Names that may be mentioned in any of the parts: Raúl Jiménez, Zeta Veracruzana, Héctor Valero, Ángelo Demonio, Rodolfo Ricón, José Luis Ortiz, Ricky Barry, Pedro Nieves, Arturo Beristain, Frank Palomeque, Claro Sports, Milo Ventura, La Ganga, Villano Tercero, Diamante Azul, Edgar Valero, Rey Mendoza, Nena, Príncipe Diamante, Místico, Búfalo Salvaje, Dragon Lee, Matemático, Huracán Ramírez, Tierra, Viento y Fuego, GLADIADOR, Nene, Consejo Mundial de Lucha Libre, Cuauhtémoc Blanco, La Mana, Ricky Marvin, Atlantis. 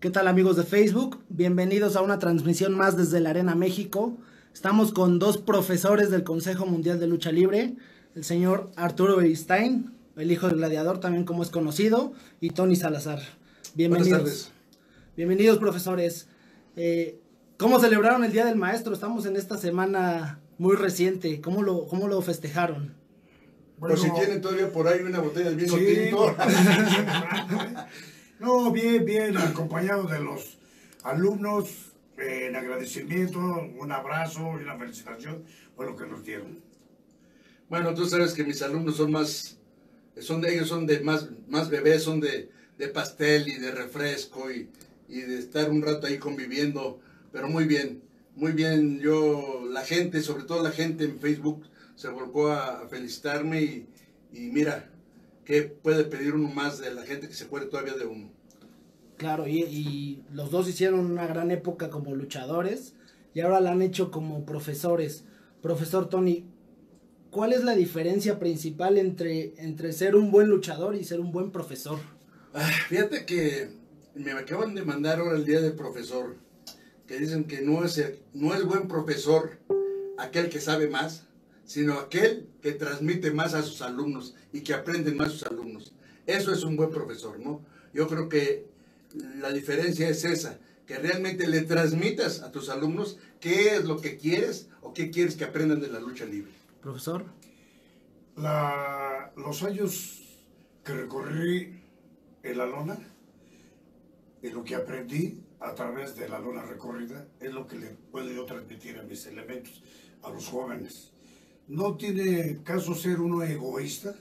¿Qué tal, amigos de Facebook? Bienvenidos a una transmisión más desde la Arena México. Estamos con dos profesores del Consejo Mundial de Lucha Libre, el señor Arturo Beristain, el hijo del gladiador, también como es conocido, y Tony Salazar. Bienvenidos. Buenas tardes. Bienvenidos, profesores. ¿Cómo celebraron el Día del Maestro? Estamos en esta semana muy reciente. ¿Cómo lo festejaron? Bueno, pues si tienen todavía por ahí una botella de vino tinto. No, bien, acompañado de los alumnos, en agradecimiento, un abrazo y una felicitación por lo que nos dieron. Bueno, tú sabes que mis alumnos son más, ellos son más bebés, son de pastel y de refresco y de estar un rato ahí conviviendo, pero muy bien, la gente, sobre todo la gente en Facebook, se volcó a felicitarme y mira, ¿qué puede pedir uno más de la gente que se acuerde todavía de uno? Claro, y los dos hicieron una gran época como luchadores y ahora la han hecho como profesores. Profesor Tony, ¿cuál es la diferencia principal entre ser un buen luchador y ser un buen profesor? Ah, fíjate que me acaban de mandar ahora el día del profesor, que dicen que no es buen profesor aquel que sabe más, sino aquel que transmite más a sus alumnos y que aprenden más a sus alumnos. Eso es un buen profesor, ¿no? Yo creo que la diferencia es esa, que realmente le transmitas a tus alumnos qué es lo que quieres o qué quieres que aprendan de la lucha libre. Profesor, los años que recorrí en la lona, de lo que aprendí a través de la lona recorrida, es lo que le puedo yo transmitir a mis elementos, a los jóvenes. No tiene caso ser uno egoísta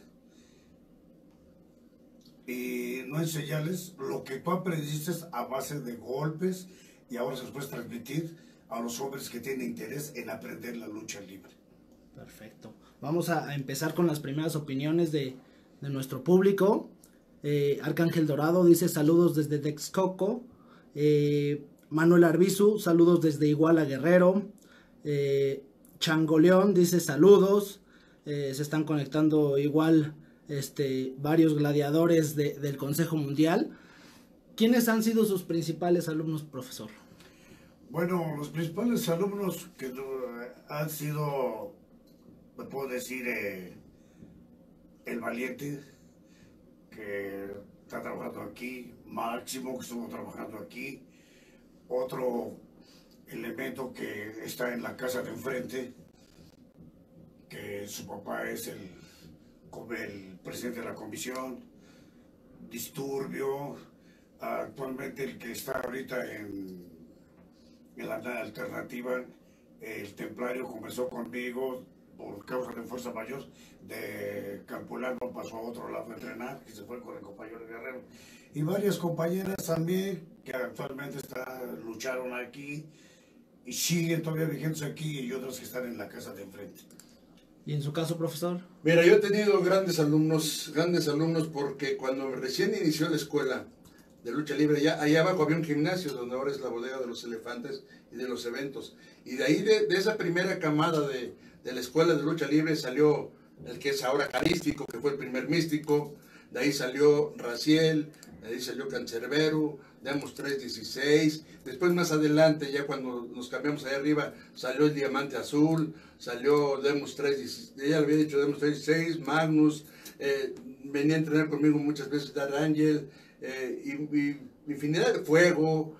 y no enseñarles lo que tú aprendiste a base de golpes y ahora se los puedes transmitir a los hombres que tienen interés en aprender la lucha libre. Perfecto. Vamos a empezar con las primeras opiniones de nuestro público. Arcángel Dorado dice saludos desde Texcoco. Manuel Arbizu, saludos desde Iguala Guerrero. Changoleón dice saludos, se están conectando igual varios gladiadores del Consejo Mundial. ¿Quiénes han sido sus principales alumnos, profesor? Bueno, los principales alumnos que han sido, me puedo decir, el Valiente, que está trabajando aquí, Máximo, que estuvo trabajando aquí, otro elemento que está en la casa de enfrente, que su papá es el presidente de la comisión, Disturbio, actualmente el que está ahorita en la alternativa, el Templario comenzó conmigo por causa de fuerza mayor, de Campulano pasó a otro lado a entrenar, que se fue con el compañero Guerrero, y varias compañeras también que actualmente lucharon aquí, y siguen todavía vigentes aquí, y otros que están en la casa de enfrente. ¿Y en su caso, profesor? Mira, yo he tenido grandes alumnos, porque cuando recién inició la escuela de lucha libre, allá abajo había un gimnasio, donde ahora es la bodega de los elefantes y de los eventos. Y de ahí, de esa primera camada de la escuela de lucha libre, salió el que es ahora Carístico, que fue el primer místico. De ahí salió Raciel, de ahí salió Cancerbero, damos 316, después más adelante, ya cuando nos cambiamos allá arriba, salió el Diamante Azul, salió demos 316, ya lo había dicho, demos 316, Magnus, venía a entrenar conmigo muchas veces Dar Ángel, y infinidad de Fuego,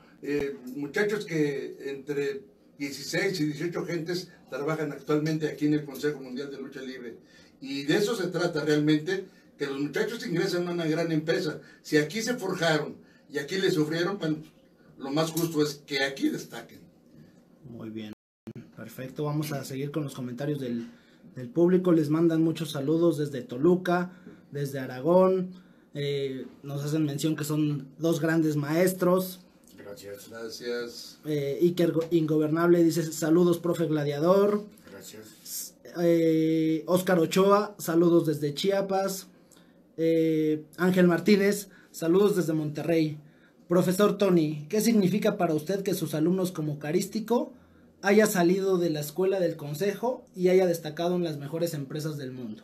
muchachos que entre 16 y 18 gentes trabajan actualmente aquí en el Consejo Mundial de Lucha Libre, y de eso se trata realmente, que los muchachos ingresan a una gran empresa. Si aquí se forjaron y aquí le sufrieron, pues lo más justo es que aquí destaquen. Muy bien, perfecto. Vamos a seguir con los comentarios del público. Les mandan muchos saludos desde Toluca, desde Aragón. Nos hacen mención que son dos grandes maestros. Gracias. Gracias. Iker Ingobernable dice saludos, profe gladiador. Gracias. Óscar Ochoa, saludos desde Chiapas. Ángel Martínez, saludos desde Monterrey. Profesor Tony, ¿qué significa para usted que sus alumnos como Carístico haya salido de la escuela del Consejo y haya destacado en las mejores empresas del mundo?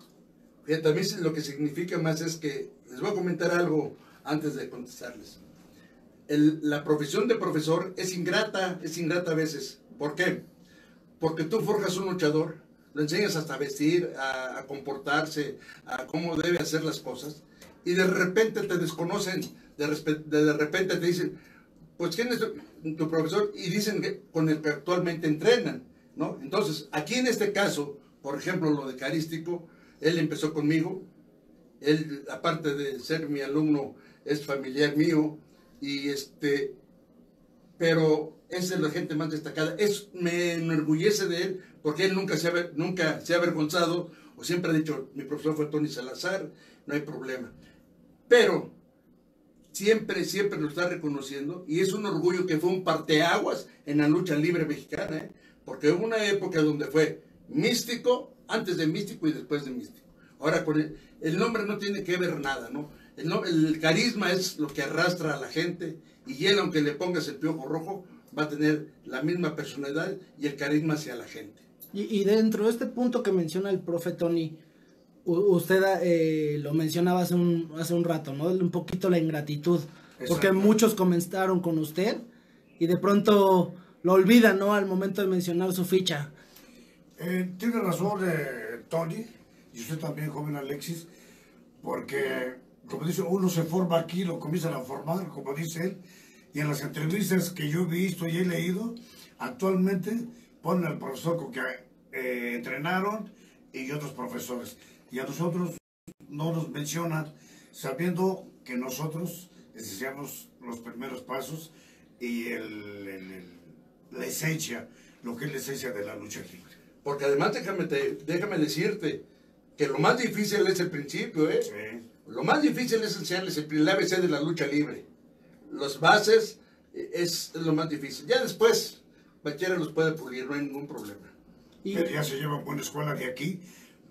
También lo que significa más es que, les voy a comentar algo antes de contestarles. la profesión de profesor es ingrata a veces. ¿Por qué? Porque tú forjas un luchador, lo enseñas hasta vestir, a comportarse, a cómo debe hacer las cosas, y de repente te desconocen, de repente te dicen, pues ¿quién es tu profesor? Y dicen que con el que actualmente entrenan, ¿no? Entonces, aquí en este caso, por ejemplo, lo de Carístico, él empezó conmigo, él, aparte de ser mi alumno, es familiar mío, y pero es de la gente más destacada. Me enorgullece de él, porque él nunca se ha avergonzado, o siempre ha dicho, mi profesor fue Tony Salazar, no hay problema. Pero siempre lo está reconociendo, y es un orgullo que fue un parteaguas en la lucha libre mexicana, ¿eh? Porque hubo una época donde fue Místico, antes de Místico y después de Místico. Ahora, con el nombre no tiene que ver nada, ¿no? El carisma es lo que arrastra a la gente, y él, aunque le pongas el piojo rojo, va a tener la misma personalidad y el carisma hacia la gente. Y dentro de este punto que menciona el profe Tony, usted lo mencionaba hace un rato, ¿no? Un poquito la ingratitud. Exacto. Porque muchos comenzaron con usted y de pronto lo olvidan, ¿no? Al momento de mencionar su ficha. Tiene razón Tony, y usted también, joven Alexis, porque, como dice, uno se forma aquí, lo comienzan a formar, como dice él, y en las entrevistas que yo he visto y he leído, actualmente ponen al profesor con que entrenaron y otros profesores, y a nosotros no nos mencionan, sabiendo que nosotros deseamos los primeros pasos y la esencia, lo que es la esencia de la lucha libre. Porque además déjame decirte que lo más difícil es el principio, ¿eh? Sí. Lo más difícil es enseñarles el ABC de la lucha libre. Las bases es lo más difícil. Ya después, cualquiera los puede pulir, no hay ningún problema. Pero ya se lleva buena escuela de aquí,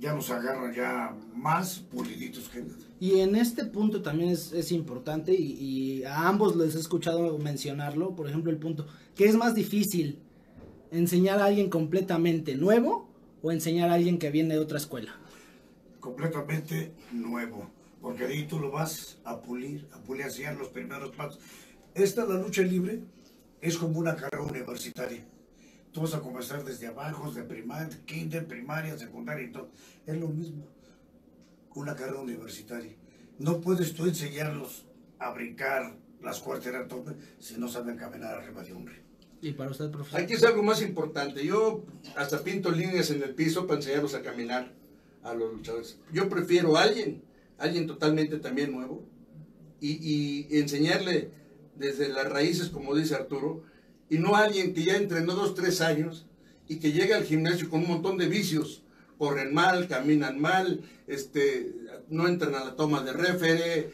ya nos agarran ya más puliditos que nada. Y en este punto también es importante, y a ambos les he escuchado mencionarlo, por ejemplo, el punto, ¿qué es más difícil? ¿Enseñar a alguien completamente nuevo o enseñar a alguien que viene de otra escuela? Completamente nuevo, porque ahí tú lo vas a pulir, hacia los primeros pasos. La lucha libre es como una carrera universitaria. Tú vas a comenzar desde abajo, de kinder, primaria, secundaria y todo. Es lo mismo, una carrera universitaria. No puedes tú enseñarlos a brincar las cuarteras tope si no saben caminar arriba de un río. ¿Y para usted, profesor? Aquí es algo más importante. Yo hasta pinto líneas en el piso para enseñarlos a caminar a los luchadores. Yo prefiero a alguien totalmente también nuevo, y enseñarle desde las raíces, como dice Arturo, y no a alguien que ya entrenó 2 o 3 años y que llega al gimnasio con un montón de vicios. Corren mal, caminan mal, no entran a la toma de refere,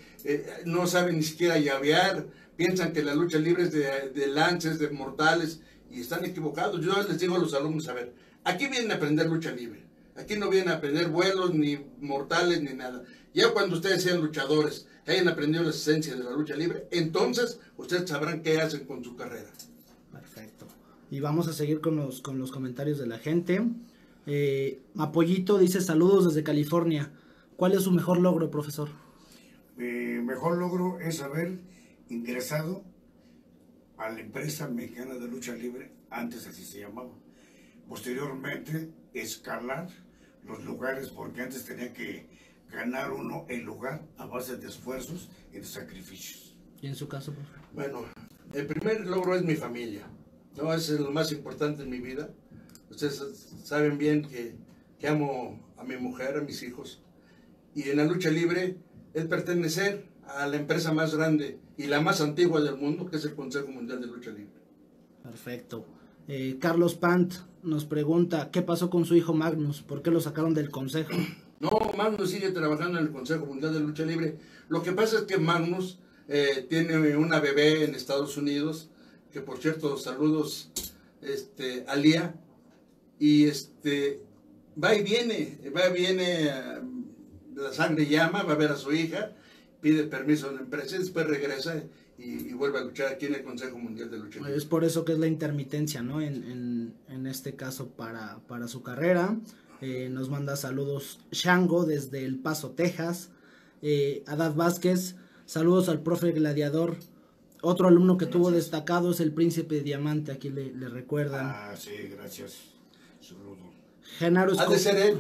no saben ni siquiera llavear, piensan que la lucha libre es de lances, de mortales, y están equivocados. Yo les digo a los alumnos, a ver, aquí vienen a aprender lucha libre, aquí no vienen a aprender vuelos, ni mortales, ni nada. Ya cuando ustedes sean luchadores, que hayan aprendido las esencias de la lucha libre, entonces ustedes sabrán qué hacen con su carrera. Perfecto. Y vamos a seguir con los comentarios de la gente. Apoyito dice, saludos desde California. ¿Cuál es su mejor logro, profesor? Mi mejor logro es haber ingresado a la empresa mexicana de lucha libre, antes así se llamaba. Posteriormente, escalar los lugares, porque antes tenía que ganar uno el lugar a base de esfuerzos y de sacrificios. ¿Y en su caso, profe? Bueno, el primer logro es mi familia, ¿no? Eso es lo más importante en mi vida. Ustedes saben bien que amo a mi mujer, a mis hijos, y en la lucha libre es pertenecer a la empresa más grande y la más antigua del mundo, que es el Consejo Mundial de Lucha Libre. Perfecto. Carlos Pant nos pregunta, ¿qué pasó con su hijo Magnus? ¿Por qué lo sacaron del Consejo? No, Magnus sigue trabajando en el Consejo Mundial de Lucha Libre. Lo que pasa es que Magnus tiene una bebé en Estados Unidos, que por cierto, saludos a Lía, y va y viene, la sangre llama, va a ver a su hija, pide permiso a la empresa y después regresa y vuelve a luchar aquí en el Consejo Mundial de Lucha Libre. Es por eso que es la intermitencia, ¿no? En este caso para su carrera. Nos manda saludos Shango desde El Paso, Texas. Adad Vázquez, saludos al profe Gladiador. Otro alumno que tuvo destacado es el Príncipe Diamante, aquí le recuerdan. Ah, sí, gracias. Genaro Escobar. Ha de ser él.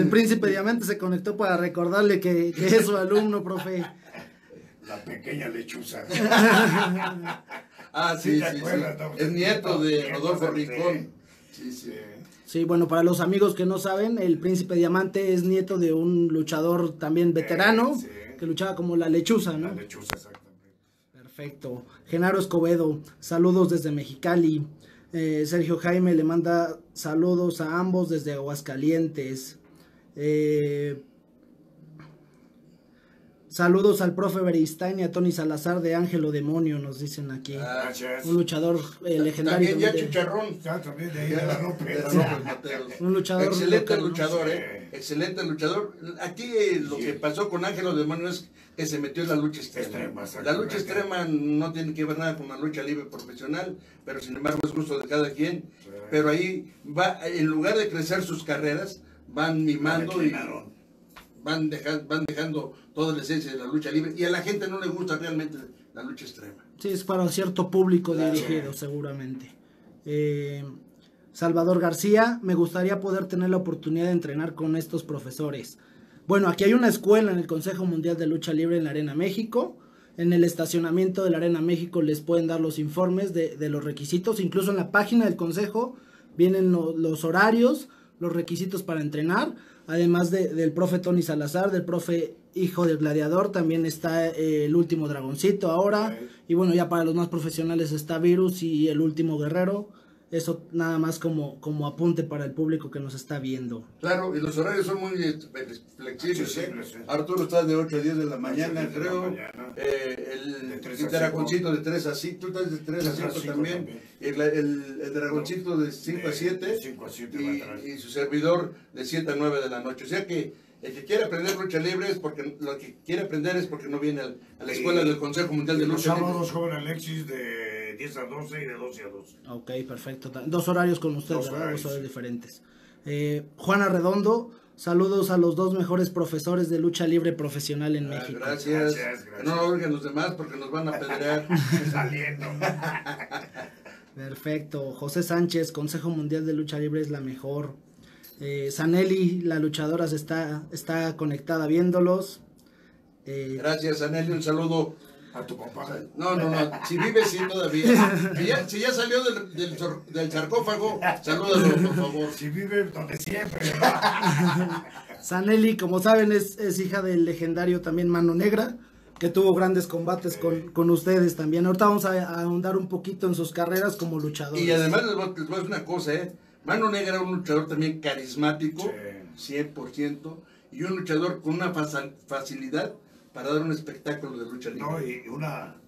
El Príncipe Diamante se conectó para recordarle que es su alumno, profe. La pequeña lechuza. Ah, sí, sí, sí, acuerdas, sí. Es nieto de Rodolfo Ricón. Sí, sí. Sí, bueno, para los amigos que no saben, el Príncipe Diamante es nieto de un luchador también veterano, sí, que luchaba como la lechuza, ¿no? La lechuza, exactamente. Perfecto. Genaro Escobedo, saludos desde Mexicali. Sergio Jaime le manda saludos a ambos desde Aguascalientes. Saludos al profe Beristain y a Tony Salazar de Ángelo Demonio, nos dicen aquí. Gracias. Un luchador legendario. También ya Chicharrón, también de ahí de la López. Un luchador. Excelente luchador, excelente luchador. Aquí lo que pasó con Ángelo Demonio es que se metió en la lucha extrema. La lucha extrema no tiene que ver nada con la lucha libre profesional, pero sin embargo es gusto de cada quien. Sí. Pero ahí va, en lugar de crecer sus carreras, van mimando y van dejando toda la esencia de la lucha libre, y a la gente no le gusta realmente la lucha extrema. Sí, es para cierto público dirigido, seguramente. Salvador García, me gustaría poder tener la oportunidad de entrenar con estos profesores. Bueno, aquí hay una escuela en el Consejo Mundial de Lucha Libre en la Arena México. En el estacionamiento de la Arena México les pueden dar los informes de los requisitos, incluso en la página del Consejo vienen los horarios, los requisitos para entrenar. Además del profe Tony Salazar, del profe Hijo del Gladiador, también está el último Dragoncito ahora. Okay. Y bueno, ya para los más profesionales está Virus y el último Guerrero. Eso nada más como apunte para el público que nos está viendo. Claro, y los horarios son muy flexibles. Arturo está de 8 a 10 de la mañana, creo. El Dragoncito de 3 a 5. Tú estás de 3 a 5 también. El Dragoncito de 5 a 7. Y su servidor de 7 a 9 de la noche. O sea que el que quiere aprender lucha libre es porque lo que quiere aprender es porque no viene a la escuela del Consejo Mundial de Lucha Libre. Los sábados, joven Alexis, de 10 a 12 y de 12 a 12. Ok, perfecto. Dos horarios con ustedes, ¿verdad? Dos horarios diferentes. Juana Redondo, saludos a los dos mejores profesores de lucha libre profesional en México. Gracias. Gracias. No oigan los demás porque nos van a pedrear. Saliendo. Perfecto. José Sánchez, Consejo Mundial de Lucha Libre es la mejor. Saneli, la luchadora, está conectada viéndolos. Gracias, Saneli. Un saludo. A tu papá. No, si vive, sí, todavía. Si ya salió del sarcófago, salúdalo, por favor. Si vive, donde siempre. Saneli, como saben, es hija del legendario también Mano Negra, que tuvo grandes combates con ustedes también. Ahorita vamos a ahondar un poquito en sus carreras como luchadores. Y además les voy a decir una cosa, Mano Negra era un luchador también carismático, 100%, y un luchador con una facilidad para dar un espectáculo de lucha libre. No, y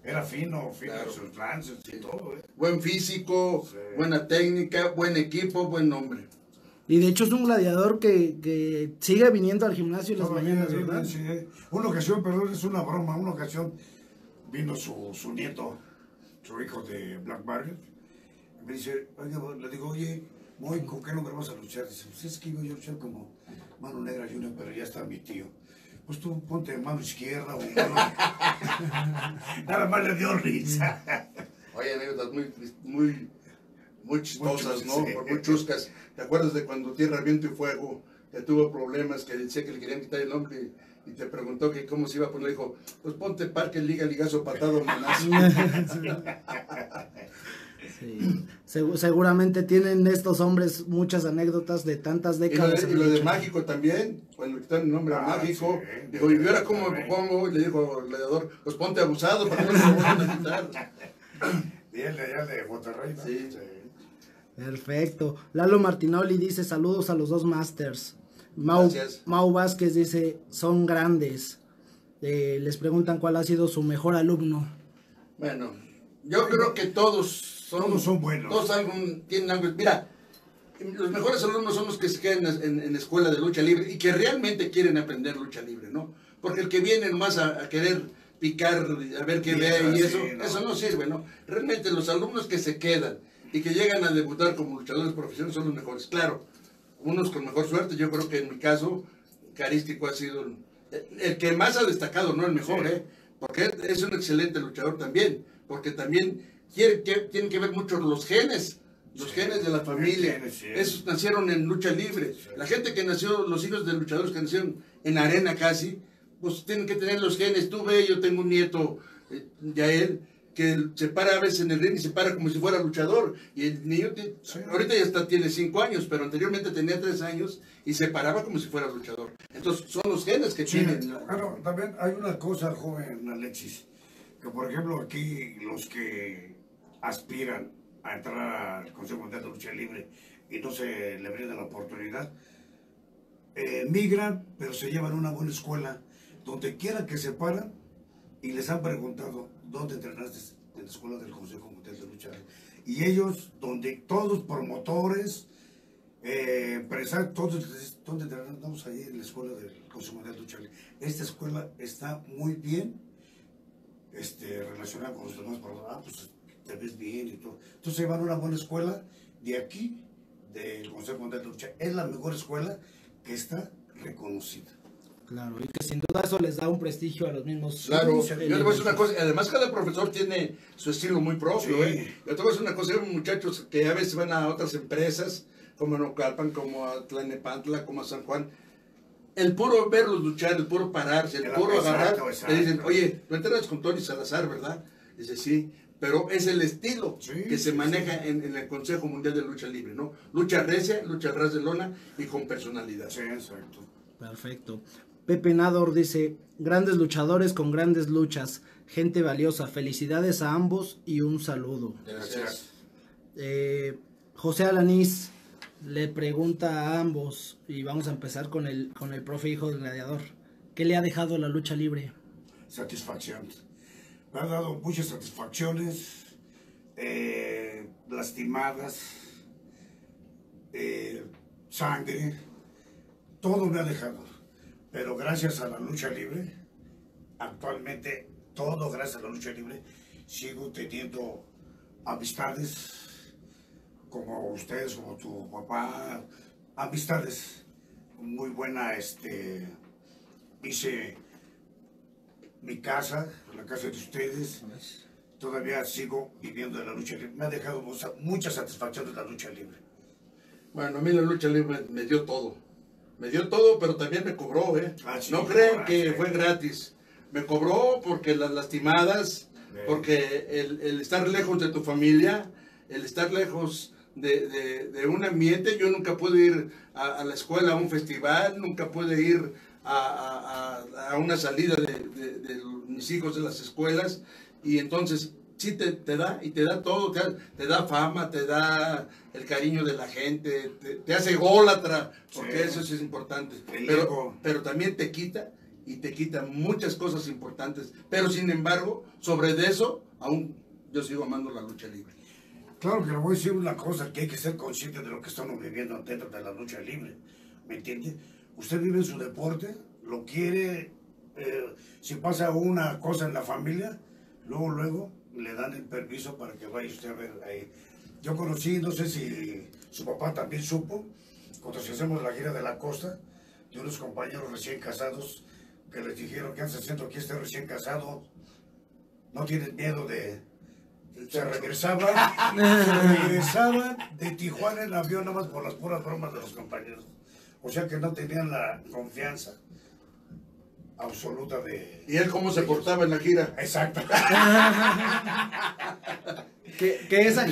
era fino claro, sus lances y todo. Buen físico, buena técnica, buen equipo, buen nombre. Y de hecho es un gladiador que sigue viniendo al gimnasio las mañanas, ¿verdad? Sí, una ocasión, perdón, es una broma, una ocasión vino su nieto, su hijo de Black Market, me dice, le digo, oye, voy, ¿con qué nombre vas a luchar? Dice, pues es que iba yo a luchar como Mano Negra Junior, pero ya está mi tío. Pues tú ponte mano izquierda o mano. Nada más le dio risa. Oye, anécdotas muy chistosas, ¿no? Muy chuscas. ¿Te acuerdas de cuando Tierra, Viento y Fuego que tuvo problemas, que decía que le querían quitar el nombre y te preguntó que cómo se iba a poner? Le dijo, pues ponte Parque, Liga, Ligazo, Patado, Manazo. Sí. Seguramente tienen estos hombres muchas anécdotas de tantas décadas. Y lo de Mágico también, cuando le quitaron el nombre a Mágico, dijo, y ahora cómo me pongo, y le dijo al gladiador, pues ponte abusado para que no se vuelvan a quitar. Y él de Monterrey, ¿no? Sí. Perfecto. Lalo Martinoli dice, saludos a los dos masters. Mau Vázquez dice, son grandes. Les preguntan cuál ha sido su mejor alumno. Bueno, yo creo que todos son buenos. Todos tienen algo. Mira, los mejores alumnos son los que se quedan en escuela de lucha libre y que realmente quieren aprender lucha libre, ¿no? Porque el que viene nomás a querer picar, a ver qué ve y eso, sí, ¿no? Eso no sirve, ¿no? Realmente los alumnos que se quedan y que llegan a debutar como luchadores profesionales son los mejores. Claro, unos con mejor suerte. Yo creo que en mi caso, Carístico ha sido el que más ha destacado, no el mejor, porque es un excelente luchador también, porque también tienen que ver mucho los genes, los genes de la familia. Esos nacieron en lucha libre. La gente que nació, los hijos de luchadores que nacieron en arena casi, pues tienen que tener los genes. Tú ve, yo tengo un nieto, Yael, que se para a veces en el ring y se para como si fuera luchador. Y el niño, ahorita ya está, tiene 5 años, pero anteriormente tenía 3 años y se paraba como si fuera luchador. Entonces, son los genes que tienen. Claro, también hay una cosa, joven Alexis, que por ejemplo aquí los que aspiran a entrar al Consejo Mundial de Lucha Libre y no se le brinda la oportunidad, migran, pero se llevan una buena escuela. Donde quiera que se paran, y les han preguntado, ¿dónde entrenaste? En la escuela del Consejo Mundial de Lucha Libre. Y ellos, donde todos promotores, empresarios, todos, ¿dónde entrenamos? Ahí en la escuela del Consejo Mundial de Lucha Libre. Esta escuela está muy bien relacionada con los demás, pues te ves bien y todo. Entonces llevan una buena escuela de aquí, del Consejo Mundial de Lucha. Es la mejor escuela que está reconocida. Claro, y que sin duda eso les da un prestigio a los mismos. Claro, yo te voy a decir una cosa, además cada profesor tiene su estilo muy propio. Yo te voy a decir una cosa, hay muchachos que a veces van a otras empresas, como a Naucalpan, como a Tlalnepantla, como a San Juan. El puro verlos luchar, el puro pararse, el puro agarrar, le dicen, oye, ¿no entrenas con Tony Salazar, verdad? Dice, sí, pero es el estilo que se maneja en el Consejo Mundial de Lucha Libre, ¿no? Lucha recia, lucha ras de lona y con personalidad. Sí, exacto. Perfecto. Pepe Nador dice, grandes luchadores con grandes luchas, gente valiosa, felicidades a ambos y un saludo. Gracias. José Alanís le pregunta a ambos, y vamos a empezar con el profe hijo del gladiador, ¿qué le ha dejado la lucha libre? Satisfacción. Me ha dado muchas satisfacciones, lastimadas, sangre, todo me ha dejado. Pero gracias a la lucha libre, actualmente, todo gracias a la lucha libre, sigo teniendo amistades, como ustedes, como tu papá, amistades muy buenas. Hice mi casa, la casa de ustedes, todavía sigo viviendo de la lucha libre. Me ha dejado mucha satisfacción de la lucha libre. Bueno, a mí la lucha libre me dio todo. Me dio todo, pero también me cobró, no crean que fue gratis. Me cobró porque las lastimadas, porque el estar lejos de tu familia, el estar lejos de un ambiente. Yo nunca pude ir a la escuela, a un festival, nunca pude ir a una salida de mis hijos de las escuelas. Y entonces sí te da, y te da todo, te da fama, te da el cariño de la gente, te hace ególatra, porque eso sí es importante, pero también te quita, y te quita muchas cosas importantes, pero sin embargo, sobre de eso, aún yo sigo amando la lucha libre. Claro que le voy a decir una cosa, que hay que ser consciente de lo que estamos viviendo dentro de la lucha libre, ¿me entiende? Usted vive su deporte, lo quiere, si pasa una cosa en la familia, luego le dan el permiso para que vaya usted a ver ahí. Yo conocí, no sé si su papá también supo, cuando hacemos la gira de la costa, de unos compañeros recién casados, que les dijeron, ¿qué andas haciendo aquí? Este recién casado, ¿no tienes miedo de...? Se regresaban de Tijuana en avión, nada más por las puras bromas de los compañeros. O sea que no tenían la confianza absoluta de... ¿Y él cómo se portaba en la gira? Exacto. que esa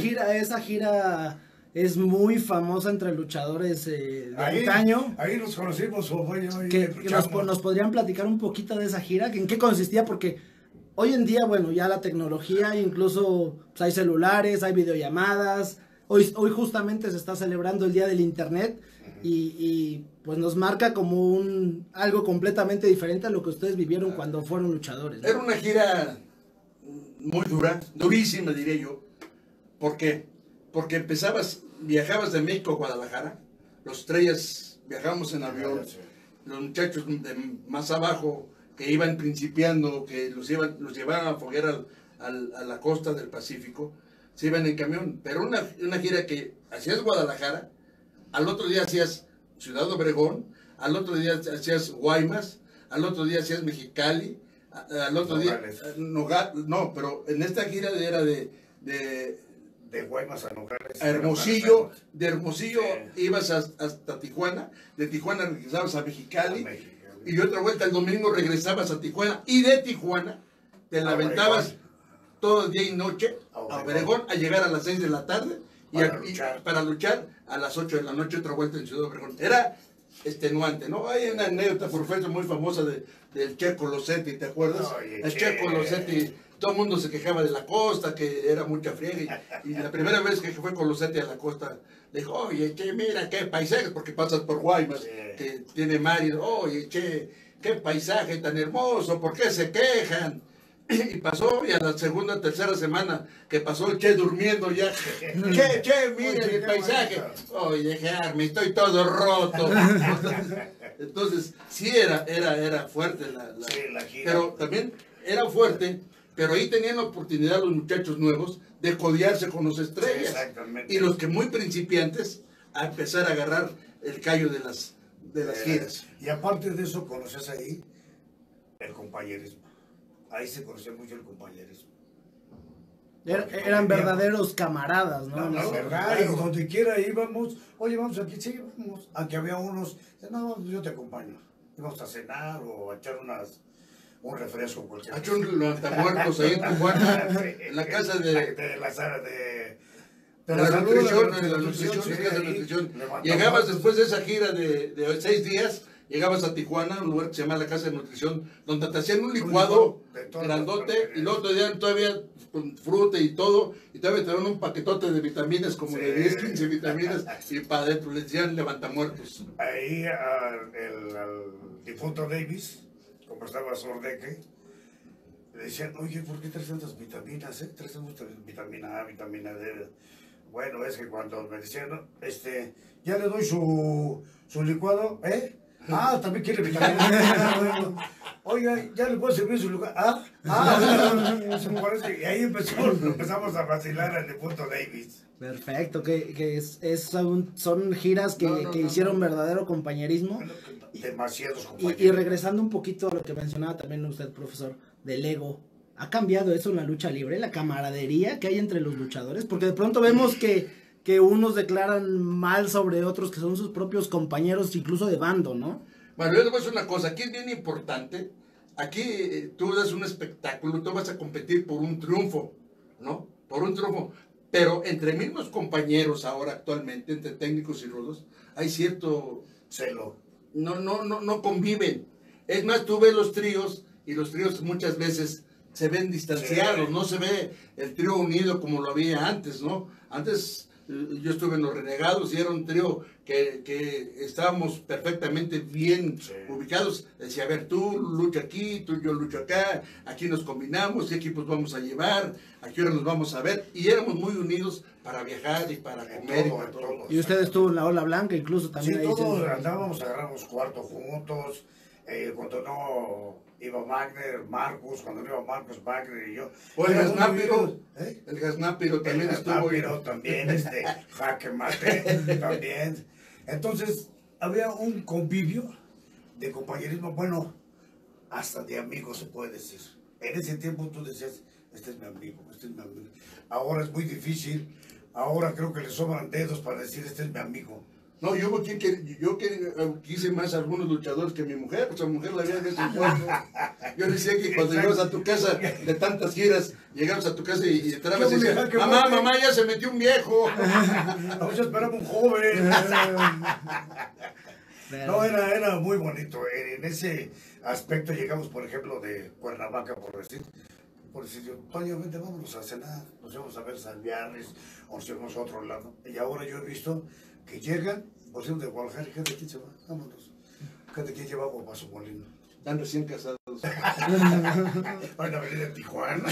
gira es muy famosa entre luchadores de antaño. Ahí nos conocimos. Que nos podrían platicar un poquito de esa gira, en qué consistía, porque hoy en día, bueno, ya la tecnología, incluso pues, hay celulares, hay videollamadas. Hoy justamente se está celebrando el Día del Internet y pues nos marca como algo completamente diferente a lo que ustedes vivieron cuando fueron luchadores, ¿no? Era una gira muy dura, durísima diría yo. ¿Por qué? Porque viajabas de México a Guadalajara, los tres viajábamos en avión, los muchachos de más abajo que iban principiando, que los llevaban a foguear a la costa del Pacífico, se iban en camión, pero una gira que hacías Guadalajara, al otro día hacías Ciudad Obregón, al otro día hacías Guaymas, al otro día hacías Mexicali, al otro día, pero en esta gira era de Guaymas a Nogales, a Hermosillo, de Hermosillo ibas hasta Tijuana, de Tijuana regresabas a Mexicali, y otra vuelta el domingo regresabas a Tijuana, y de Tijuana te la aventabas todo día y noche a Obregón, a llegar a las 6 de la tarde, para luchar a las 8 de la noche otra vuelta en Ciudad Obregón. Era extenuante, ¿no? Hay una anécdota por Facebook muy famosa del Che Colosetti, ¿te acuerdas? El Che Colosetti, todo el mundo se quejaba de la costa, que era mucha friega, y la primera vez que fue Colosetti a la costa, dijo, oye, Che, mira qué paisaje, porque pasas por Guaymas, que tiene mar, y oye, Che, qué paisaje tan hermoso, ¿por qué se quejan? Y pasó, y a la segunda, tercera semana que pasó el Che durmiendo ya, che, miren el paisaje, oye, Jarme, estoy todo roto. Entonces, sí era fuerte la gira, pero también era fuerte, pero ahí tenían la oportunidad los muchachos nuevos de codearse con los estrellas, exactamente, y los que muy principiantes a empezar a agarrar el callo de las giras. Y aparte de eso, conoces ahí el compañerismo. Ahí se conocía mucho el compañerismo. Eran verdaderos camaradas, ¿no? La verdad, y donde quiera íbamos, oye, vamos aquí, sí, vamos. Aunque había unos, no, yo te acompaño. Íbamos a cenar o a echar un refresco. A echar un levantamuertos ahí en Tijuana, en la casa de la Sara de la nutrición, en la nutrición. Llegabas después de esa gira de 6 días. Llegabas a Tijuana, un lugar que se llama la Casa de Nutrición, donde te hacían un licuado grandote, y luego te daban todavía con fruta y todo, y todavía te daban un paquetote de vitaminas, como de 10, 15 vitaminas, y para adentro les decían levantamuertos. Ahí al difunto Davis, conversaba Sordeque, le decían, oye, ¿por qué traes tantas vitaminas? Traes muchas vitamina A, vitamina D. Bueno, es que cuando me decían, ya le doy su licuado, ah, también quiere vitaminas. Oiga, ya le puedo servir su lugar. Y ahí empezamos a vacilar al de Punto Davis. Perfecto, que son giras que hicieron verdadero compañerismo. Demasiados compañeros. Y regresando un poquito a lo que mencionaba también usted, profesor, del ego. ¿Ha cambiado eso en la lucha libre? La camaradería que hay entre los luchadores. Porque de pronto vemos que unos declaran mal sobre otros que son sus propios compañeros, incluso de bando, ¿no? Bueno, yo te voy a decir una cosa, aquí es bien importante, aquí tú das un espectáculo, tú vas a competir por un triunfo, ¿no? Por un triunfo, pero entre mismos compañeros ahora actualmente, entre técnicos y rudos, hay cierto celo, no conviven. Es más, tú ves los tríos, y los tríos muchas veces se ven distanciados, no se ve el trío unido como lo había antes, ¿no? Antes... Yo estuve en Los Renegados y era un trío que estábamos perfectamente bien ubicados. Decía, a ver, tú lucha aquí, tú y yo lucho acá, aquí nos combinamos, qué equipos vamos a llevar, a qué hora nos vamos a ver. Y éramos muy unidos para viajar y para comer. Todo, y para todo. Y usted estuvo en la Ola Blanca incluso también. Sí, ahí todos andábamos, agarramos cuartos juntos. Cuando no iba Wagner, Markus, cuando no iba Markus, Wagner y yo. O el Gasnapiro, el Gasnapiro también estuvo. El Gasnapiro también, Jaque Mate también. Entonces, había un convivio de compañerismo, bueno, hasta de amigos se puede decir. En ese tiempo tú decías, este es mi amigo, este es mi amigo. Ahora es muy difícil, ahora creo que le sobran dedos para decir, este es mi amigo. No, yo quise más a algunos luchadores que mi mujer, pues a mi mujer la había desenvuelto. Yo decía que cuando llegabas a tu casa de tantas giras, llegabas a tu casa y entrabas y decías, mamá, mamá, ya se metió un viejo. A veces esperaba un joven. No, era muy bonito. En ese aspecto llegamos, por ejemplo, de Cuernavaca, por decir, Toño, vente, vámonos a cenar, nos vamos a ver Salvianes, o nos vamos a otro lado. Y ahora yo he visto que llegan, por ejemplo, de Guadalajara, y cada quien se va, vámonos. Cada quien lleva agua para su molino. Están recién casados. Van a venir de Tijuana.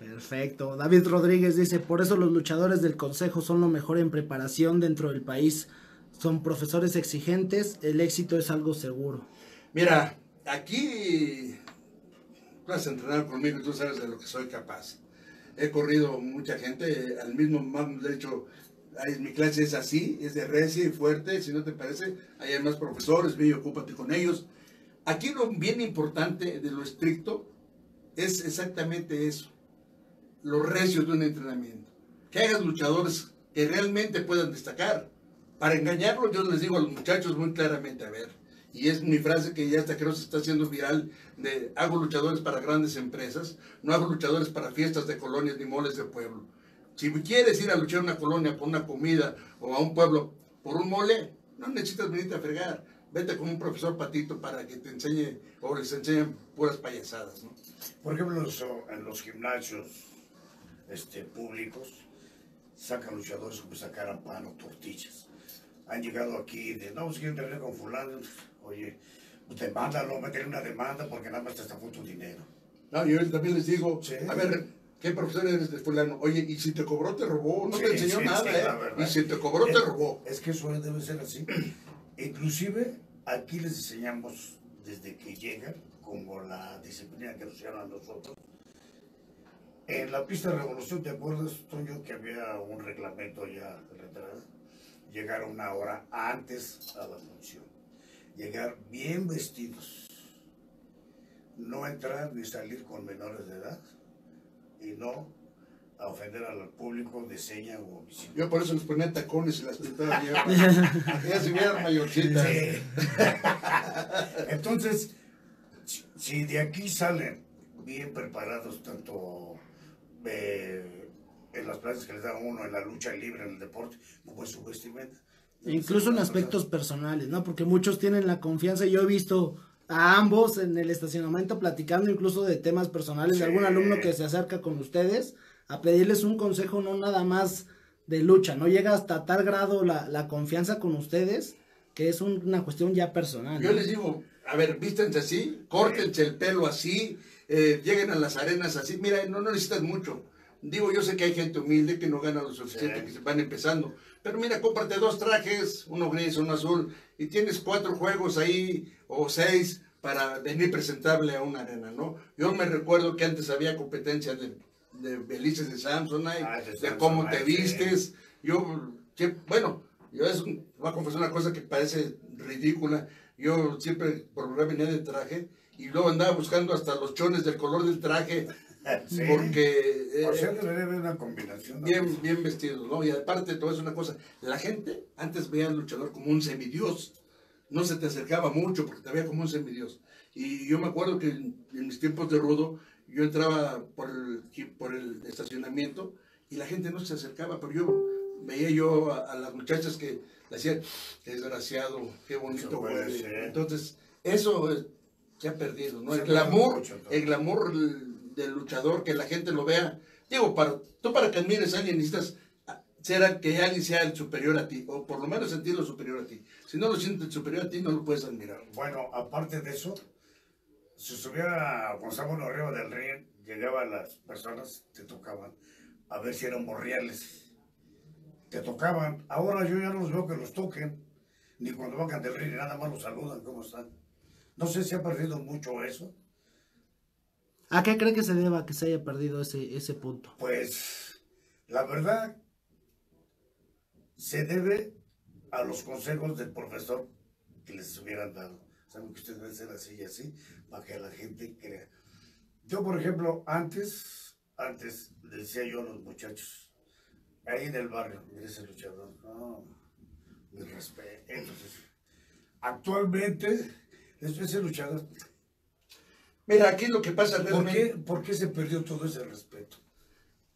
Perfecto. David Rodríguez dice, por eso los luchadores del Consejo son lo mejor en preparación dentro del país. Son profesores exigentes, el éxito es algo seguro. Mira, aquí tú vas a entrenar conmigo y tú sabes de lo que soy capaz. He corrido mucha gente, al mismo Magnus le he hecho mi clase es así, es de recia y fuerte, si no te parece, hay además profesores, ve y ocúpate con ellos. Aquí lo bien importante de lo estricto es exactamente eso, los recios de un entrenamiento, que hagas luchadores que realmente puedan destacar. Para engañarlos, yo les digo a los muchachos muy claramente, a ver, y es mi frase que ya hasta creo se está haciendo viral, de hago luchadores para grandes empresas, no hago luchadores para fiestas de colonias ni moles de pueblo. Si quieres ir a luchar a una colonia por una comida o a un pueblo por un mole, no necesitas venirte a fregar. Vete con un profesor patito para que te enseñe o les enseñen puras payasadas, ¿no? Por ejemplo, en los gimnasios públicos sacan luchadores como sacaran pan o tortillas. Han llegado aquí de, no, si quieren tener con fulano, oye, demándalo, meterle una demanda porque nada más te estafó tu dinero. No, yo también les digo, sí. A ver, ¿qué profesor eres de fulano? Oye, y si te cobró, te robó, no sí, te enseñó sí, nada, sí, ¿eh? Y si te cobró, te robó. Es que eso debe ser así. Inclusive, aquí les enseñamos desde que llegan, como la disciplina que nos llevan a nosotros. En la pista de Revolución, ¿te acuerdas, Toño, que había un reglamento ya de la entrada? Llegar una hora antes a la función. Llegar bien vestidos. No entrar ni salir con menores de edad. Y no a ofender al público de seña o omisión. Yo por eso les ponía tacones y las pintaba ya se vieron mayorcitas. Sí. Entonces, si de aquí salen bien preparados, tanto en las clases que les da uno, en la lucha libre, en el deporte, como en su vestimenta. Incluso en aspectos personales, ¿no? Porque muchos tienen la confianza, yo he visto a ambos en el estacionamiento platicando incluso de temas personales, sí, de algún alumno que se acerca con ustedes a pedirles un consejo, no nada más de lucha, no llega hasta tal grado la confianza con ustedes que es una cuestión ya personal, ¿no? Yo les digo, a ver, vístense así, córtense el pelo así, lleguen a las arenas así, mira, no necesitas mucho. Digo, yo sé que hay gente humilde que no gana lo suficiente, sí, que se van empezando. Pero mira, cómprate 2 trajes, uno gris, uno azul, y tienes 4 juegos ahí, o 6, para venir presentable a una arena, ¿no? Yo me recuerdo que antes había competencia de Belices de Samsonite, de cómo te vistes. Yo voy a confesar una cosa que parece ridícula. Yo siempre, por lo general, venía de traje, y luego andaba buscando hasta los chones del color del traje, sí, porque por cierto, debe una combinación bien vestido, ¿no? Y aparte todo es una cosa, la gente antes veía al luchador como un semidios, no se te acercaba mucho porque te veía como un semidios. Y yo me acuerdo que en mis tiempos de rudo yo entraba por el estacionamiento y la gente no se acercaba, pero yo veía a las muchachas que le hacían, desgraciado, qué bonito huele. Entonces eso se ha perdido, ¿no? El glamour del luchador, que la gente lo vea. Digo, para que admires a alguien necesitas ser que alguien sea el superior a ti, o por lo menos sentirlo superior a ti. Si no lo sientes superior a ti, no lo puedes admirar. Bueno, aparte de eso, si subía Gonzalo arriba del ring, llegaban las personas, te tocaban, a ver si eran morriales. Te tocaban. Ahora yo ya no los veo que los toquen, ni cuando bajan del ring, nada más los saludan, ¿cómo están? No sé si ha perdido mucho eso. ¿A qué cree que se deba que se haya perdido ese punto? Pues, la verdad, se debe a los consejos del profesor que les hubieran dado. Saben que ustedes deben ser así y así, para que la gente crea. Yo, por ejemplo, antes decía yo a los muchachos, ahí en el barrio, mire ese luchador, no, mi respeto. Entonces, actualmente, ese luchador... Mira, aquí lo que pasa realmente... ¿Por qué se perdió todo ese respeto?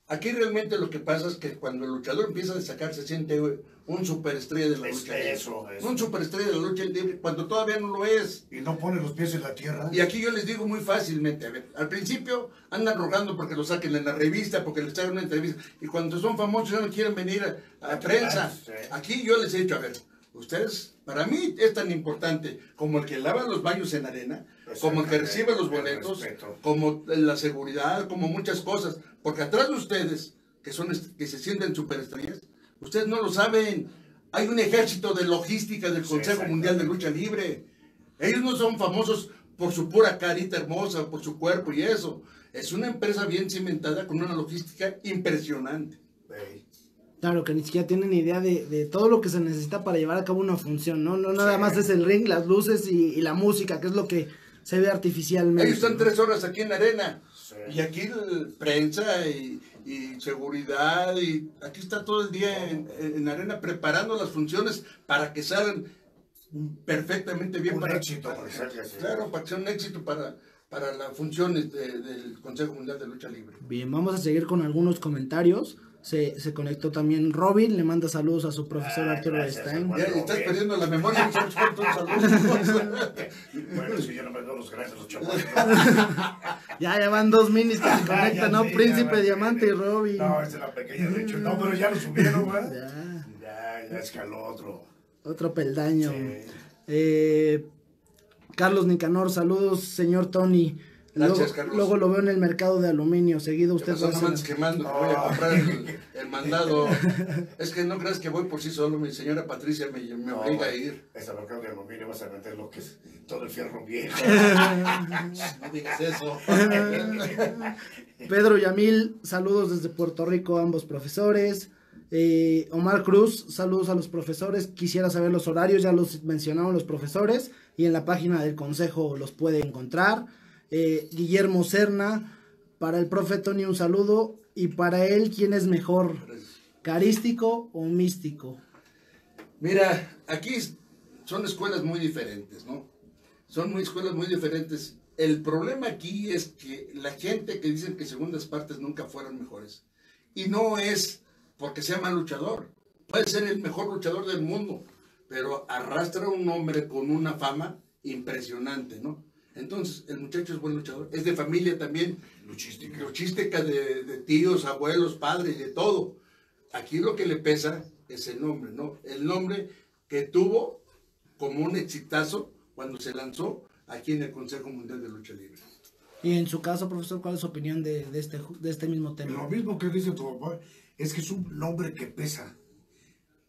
Aquí realmente lo que pasa es que cuando el luchador empieza a destacar, se siente un superestrella de la lucha libre. Un superestrella de la lucha libre cuando todavía no lo es. Y no pone los pies en la tierra. Y aquí yo les digo muy fácilmente, a ver, al principio andan rogando porque lo saquen en la revista, porque les hagan una entrevista. Y cuando son famosos ya no quieren venir a prensa. Aquí yo les he dicho, a ver, ustedes, para mí es tan importante como el que lava los baños en arena, como el que recibe los boletos, como la seguridad, como muchas cosas, porque atrás de ustedes, que se sienten superestrellas, ustedes no lo saben, hay un ejército de logística del Consejo Mundial de Lucha Libre. Ellos no son famosos por su pura carita hermosa, por su cuerpo y eso, es una empresa bien cimentada con una logística impresionante. Claro, que ni siquiera tienen idea de todo lo que se necesita para llevar a cabo una función, ¿no? No nada más es el ring, las luces y la música, que es lo que se ve artificialmente. Ahí están 3 horas aquí en la arena. Sí. Y aquí prensa y seguridad, y aquí está todo el día en la arena preparando las funciones para que salgan perfectamente bien. Para que sea un éxito para las funciones del Consejo Mundial de Lucha Libre. Bien, vamos a seguir con algunos comentarios. Se conectó también Robin, le manda saludos a su profesor Arturo Beristain. Ya estás perdiendo la memoria. Bueno, es que yo no me doy los gracias los chapulos. Ya van 2 minis que se conectan, ¿no? Sí, Príncipe Diamante y Robin. No, esta es la pequeña, de hecho. No, pero ya lo subieron, ¿verdad? Ya escaló otro peldaño. Sí. Carlos Nicanor, saludos, señor Tony. Gracias, luego lo veo en el mercado de aluminio. Seguido usted va a ser... Voy a comprar el mandado. Es que no creas que voy por sí solo. Mi señora Patricia me obliga a ir. Ese mercado de aluminio vas a meter lo que es todo el fierro viejo. No digas eso. Pedro Yamil, saludos desde Puerto Rico a ambos profesores. Omar Cruz, saludos a los profesores. Quisiera saber los horarios, ya los mencionaron los profesores, y en la página del consejo los puede encontrar. Guillermo Serna, para el profe Tony un saludo, y para él, ¿quién es mejor? ¿Carístico o Místico? Mira, aquí son escuelas muy diferentes, ¿no? Escuelas muy diferentes. El problema aquí es que la gente que dicen que segundas partes nunca fueron mejores, y no es porque sea mal luchador, puede ser el mejor luchador del mundo, pero arrastra a un hombre con una fama impresionante, ¿no? Entonces, el muchacho es buen luchador, es de familia también, luchística de tíos, abuelos, padres, de todo. Aquí lo que le pesa es el nombre, ¿no? El nombre que tuvo como un exitazo cuando se lanzó aquí en el Consejo Mundial de Lucha Libre. Y en su caso, profesor, ¿cuál es su opinión de este mismo tema? Lo mismo que dice tu papá, es que es un nombre que pesa.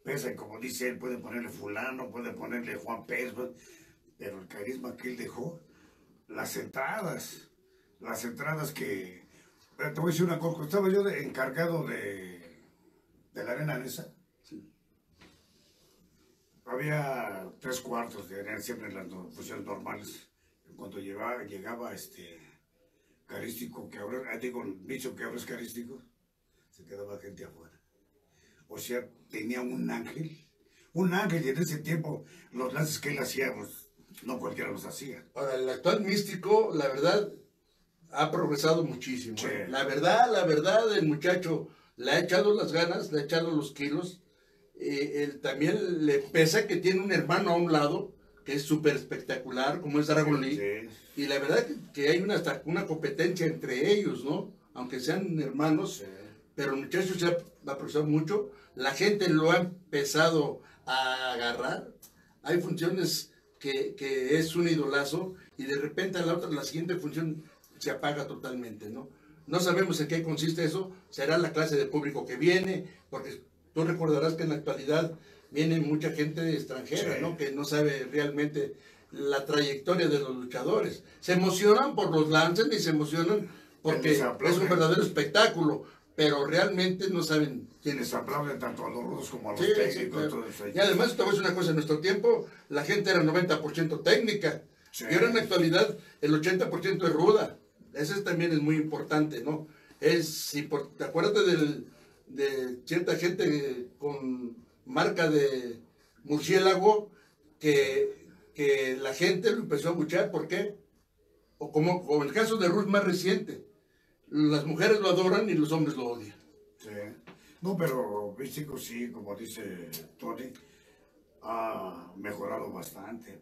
Pesa, como dice él, puede ponerle fulano, puede ponerle Juan Pérez, pero el carisma que él dejó, las entradas que... Te voy a decir una cosa, estaba yo encargado de la arena esa. Sí. Había 3 cuartos de arena, siempre en las funciones normales. Cuando llegaba Carístico, que ahora, digo, bicho que ahora es Carístico, se quedaba gente afuera. O sea, tenía un ángel. Un ángel, y en ese tiempo los lances que él hacía, no cualquiera los hacía. Ahora, el actual Místico, la verdad, ha progresado muchísimo. Sí. La verdad, el muchacho le ha echado las ganas, le ha echado los kilos. Él también le pesa que tiene un hermano a un lado, que es súper espectacular, como es Dragon Lee. Sí. Y la verdad que hay hasta una competencia entre ellos, ¿no? Aunque sean hermanos, sí. Pero el muchacho se ha progresado mucho. La gente lo ha empezado a agarrar. Hay funciones... Que es un idolazo, y de repente a la siguiente función se apaga totalmente, ¿no? No sabemos en qué consiste eso, será la clase de público que viene, porque tú recordarás que en la actualidad viene mucha gente extranjera, sí, ¿no? Que no sabe realmente la trayectoria de los luchadores. Se emocionan por los lances y se emocionan porque es un verdadero espectáculo, pero realmente no saben quiénes aplauden tanto a los rudos como a los técnicos. Sí, claro. Y además, te voy a decir una cosa, en nuestro tiempo la gente era 90% técnica, sí, y ahora en la actualidad el 80% es ruda. Eso también es muy importante, ¿no? Acuérdate de cierta gente con marca de murciélago que la gente lo empezó a buchar. ¿Por qué? O como el caso de Ruth más reciente, las mujeres lo adoran y los hombres lo odian. Sí. No, pero Místico sí, como dice Tony, ha mejorado bastante.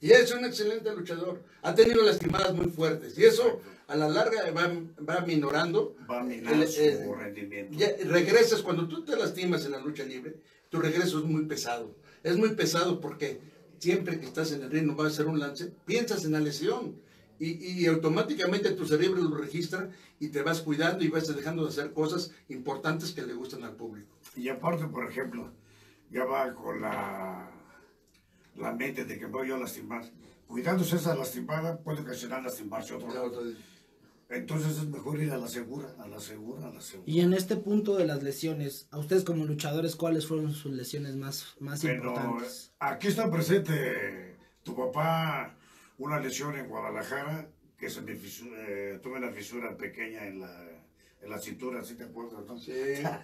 Y es un excelente luchador. Ha tenido lastimadas muy fuertes. Y eso, a la larga, va aminorando. Va aminorando su rendimiento. Ya regresas, cuando tú te lastimas en la lucha libre, tu regreso es muy pesado. Es muy pesado porque siempre que estás en el ring, no vas a hacer un lance, piensas en la lesión. Y automáticamente tu cerebro lo registra y te vas cuidando y vas dejando de hacer cosas importantes que le gustan al público. Y aparte, por ejemplo, ya va con la mente de que voy yo a lastimar. Cuidándose esa lastimada puede ocasionar lastimarse otro. Claro, Entonces es mejor ir a la segura, a la segura, a la segura. Y en este punto de las lesiones, a ustedes como luchadores, ¿cuáles fueron sus lesiones más importantes? Aquí está presente tu papá, una lesión en Guadalajara, que se me fisura, tuve una fisura pequeña en la cintura, ¿sí te acuerdas, no? Sí,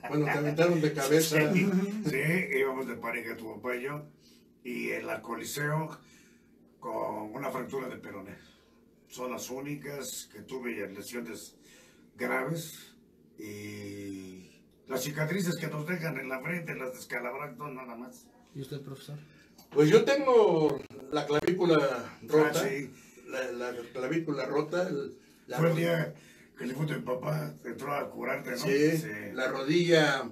bueno, te aventaron de cabeza. Sí, sí, íbamos de pareja tu papá y yo, y en la Coliseo con una fractura de peroné. Son las únicas que tuve lesiones graves, y las cicatrices que nos dejan en la frente, las descalabrando nada más. ¿Y usted, profesor? Pues yo tengo la clavícula rota, sí. la clavícula rota. Fue el día que le fue tu papá, entró a curarte, ¿no? Sí, sí. La rodilla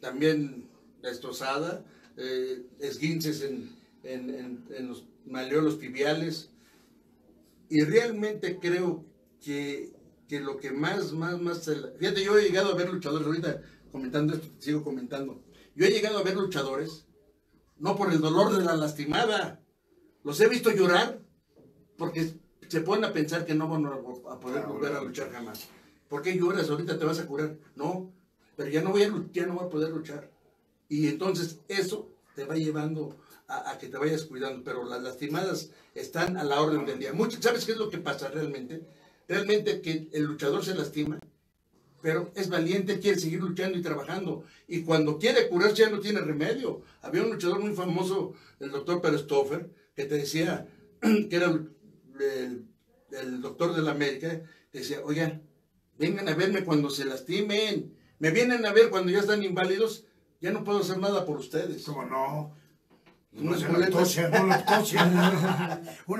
también destrozada, esguinces en los maleolos tibiales. Y realmente creo que lo que más... Fíjate, yo he llegado a ver luchadores, ahorita comentando esto, sigo comentando. Yo he llegado a ver luchadores, no por el dolor de la lastimada. Los he visto llorar porque se ponen a pensar que no van a poder volver a luchar jamás. ¿Por qué lloras? Ahorita te vas a curar. No, pero ya no voy a poder luchar. Y entonces eso te va llevando... A que te vayas cuidando, pero las lastimadas están a la orden del día. ¿Sabes qué es lo que pasa realmente? Realmente que el luchador se lastima, pero es valiente, quiere seguir luchando y trabajando, y cuando quiere curarse ya no tiene remedio. Había un luchador muy famoso, el doctor Perestoffer, que te decía, que era el doctor de la América, que decía, oigan, vengan a verme cuando se lastimen, me vienen a ver cuando ya están inválidos, ya no puedo hacer nada por ustedes. ¿Cómo no? Una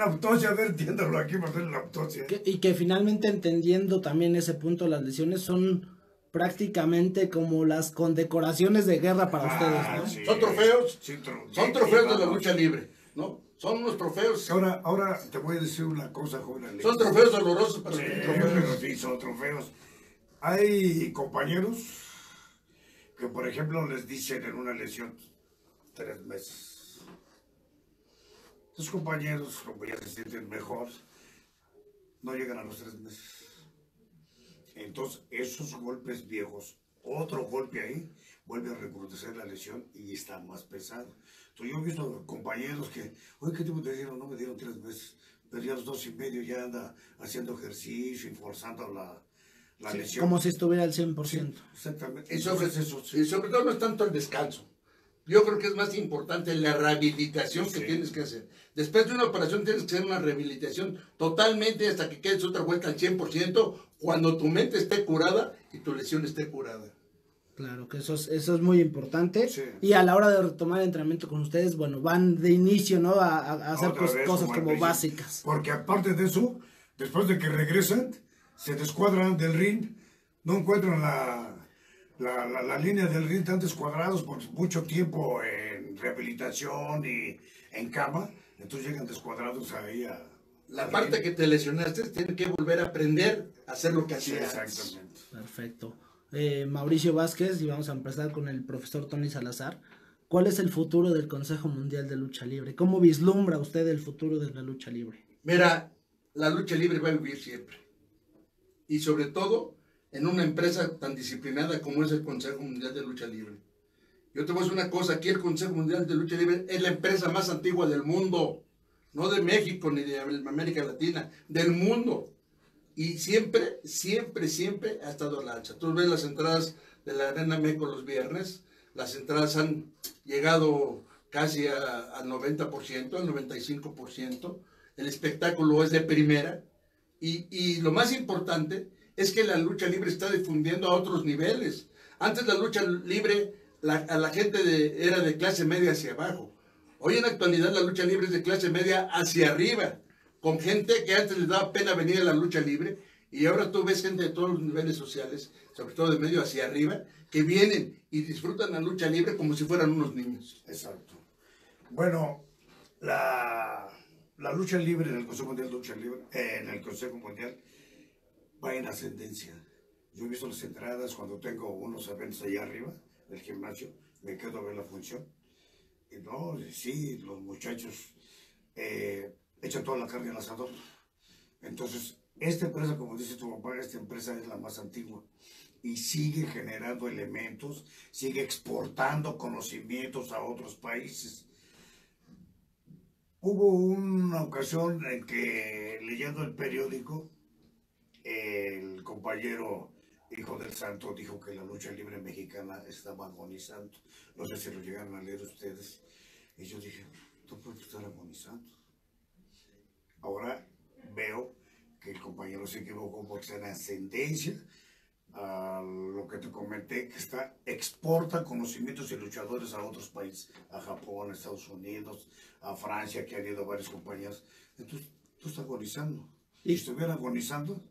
autopsia, a ver, entiéndalo aquí para hacer la autopsia. Y que finalmente, entendiendo también ese punto, las lesiones son prácticamente como las condecoraciones de guerra para ustedes, ¿no? Sí. Son trofeos, sí, son trofeos de la lucha libre, ¿no? Son unos trofeos. Ahora te voy a decir una cosa, joven. Son trofeos dolorosos para ustedes. Sí, pero sí, son trofeos. Hay compañeros que, por ejemplo, les dicen en una lesión 3 meses. Tus compañeros, como ya se sienten mejor, no llegan a los 3 meses. Entonces, esos golpes viejos, otro golpe ahí, vuelve a recrudecer la lesión y está más pesado. Entonces, yo he visto compañeros que, oye, ¿qué tipo te dieron? No me dieron 3 meses, pero ya a los 2 y medio ya anda haciendo ejercicio y forzando la lesión. Como si estuviera al 100%. Sí, exactamente. Y sobre todo no es tanto el descanso. Yo creo que es más importante la rehabilitación que tienes que hacer. Después de una operación tienes que hacer una rehabilitación totalmente hasta que quedes otra vuelta al 100% cuando tu mente esté curada y tu lesión esté curada. Claro, que eso es muy importante. Sí. Y a la hora de retomar el entrenamiento con ustedes, bueno, van de inicio, ¿no? A hacer cosas como básicas. Porque aparte de eso, después de que regresan, se descuadran del ring, no encuentran la línea del ring, tantos cuadrados por mucho tiempo en rehabilitación y en cama, entonces llegan descuadrados ahí a... La parte ring. Que te lesionaste, tiene que volver a aprender a hacer lo que hacías. Exactamente. Perfecto. Mauricio Vázquez, y vamos a empezar con el profesor Tony Salazar. ¿Cuál es el futuro del Consejo Mundial de Lucha Libre? ¿Cómo vislumbra usted el futuro de la lucha libre? Mira, la lucha libre va a vivir siempre. Y sobre todo... en una empresa tan disciplinada como es el Consejo Mundial de Lucha Libre. Yo te voy a decir una cosa, aquí el Consejo Mundial de Lucha Libre es la empresa más antigua del mundo, no de México ni de América Latina, del mundo. Y siempre, siempre, siempre ha estado a la alza. Tú ves las entradas de la Arena México los viernes, las entradas han llegado casi al 90%, al 95%, el espectáculo es de primera, y lo más importante es que la lucha libre está difundiendo a otros niveles. Antes la lucha libre, a la gente era de clase media hacia abajo. Hoy en la actualidad la lucha libre es de clase media hacia arriba, con gente que antes les daba pena venir a la lucha libre, y ahora tú ves gente de todos los niveles sociales, sobre todo de medio hacia arriba, que vienen y disfrutan la lucha libre como si fueran unos niños. Exacto. Bueno, la lucha libre en el Consejo Mundial de Lucha Libre, va en ascendencia. Yo he visto las entradas cuando tengo unos eventos allá arriba del gimnasio, me quedo a ver la función. Y no, sí, los muchachos echan toda la carne al asador. Entonces, esta empresa, como dice tu papá, esta empresa es la más antigua y sigue generando elementos, sigue exportando conocimientos a otros países. Hubo una ocasión en que, leyendo el periódico, el compañero Hijo del Santo dijo que la lucha libre mexicana estaba agonizando. No sé si lo llegaron a leer ustedes. Y yo dije, ¿tú puedes estar agonizando? Ahora veo que el compañero se equivocó, porque en ascendencia a lo que te comenté, que está, exporta conocimientos y luchadores a otros países, a Japón, a Estados Unidos, a Francia, que han ido varias compañías. Entonces, tú estás agonizando. ¿Y estuviera agonizando?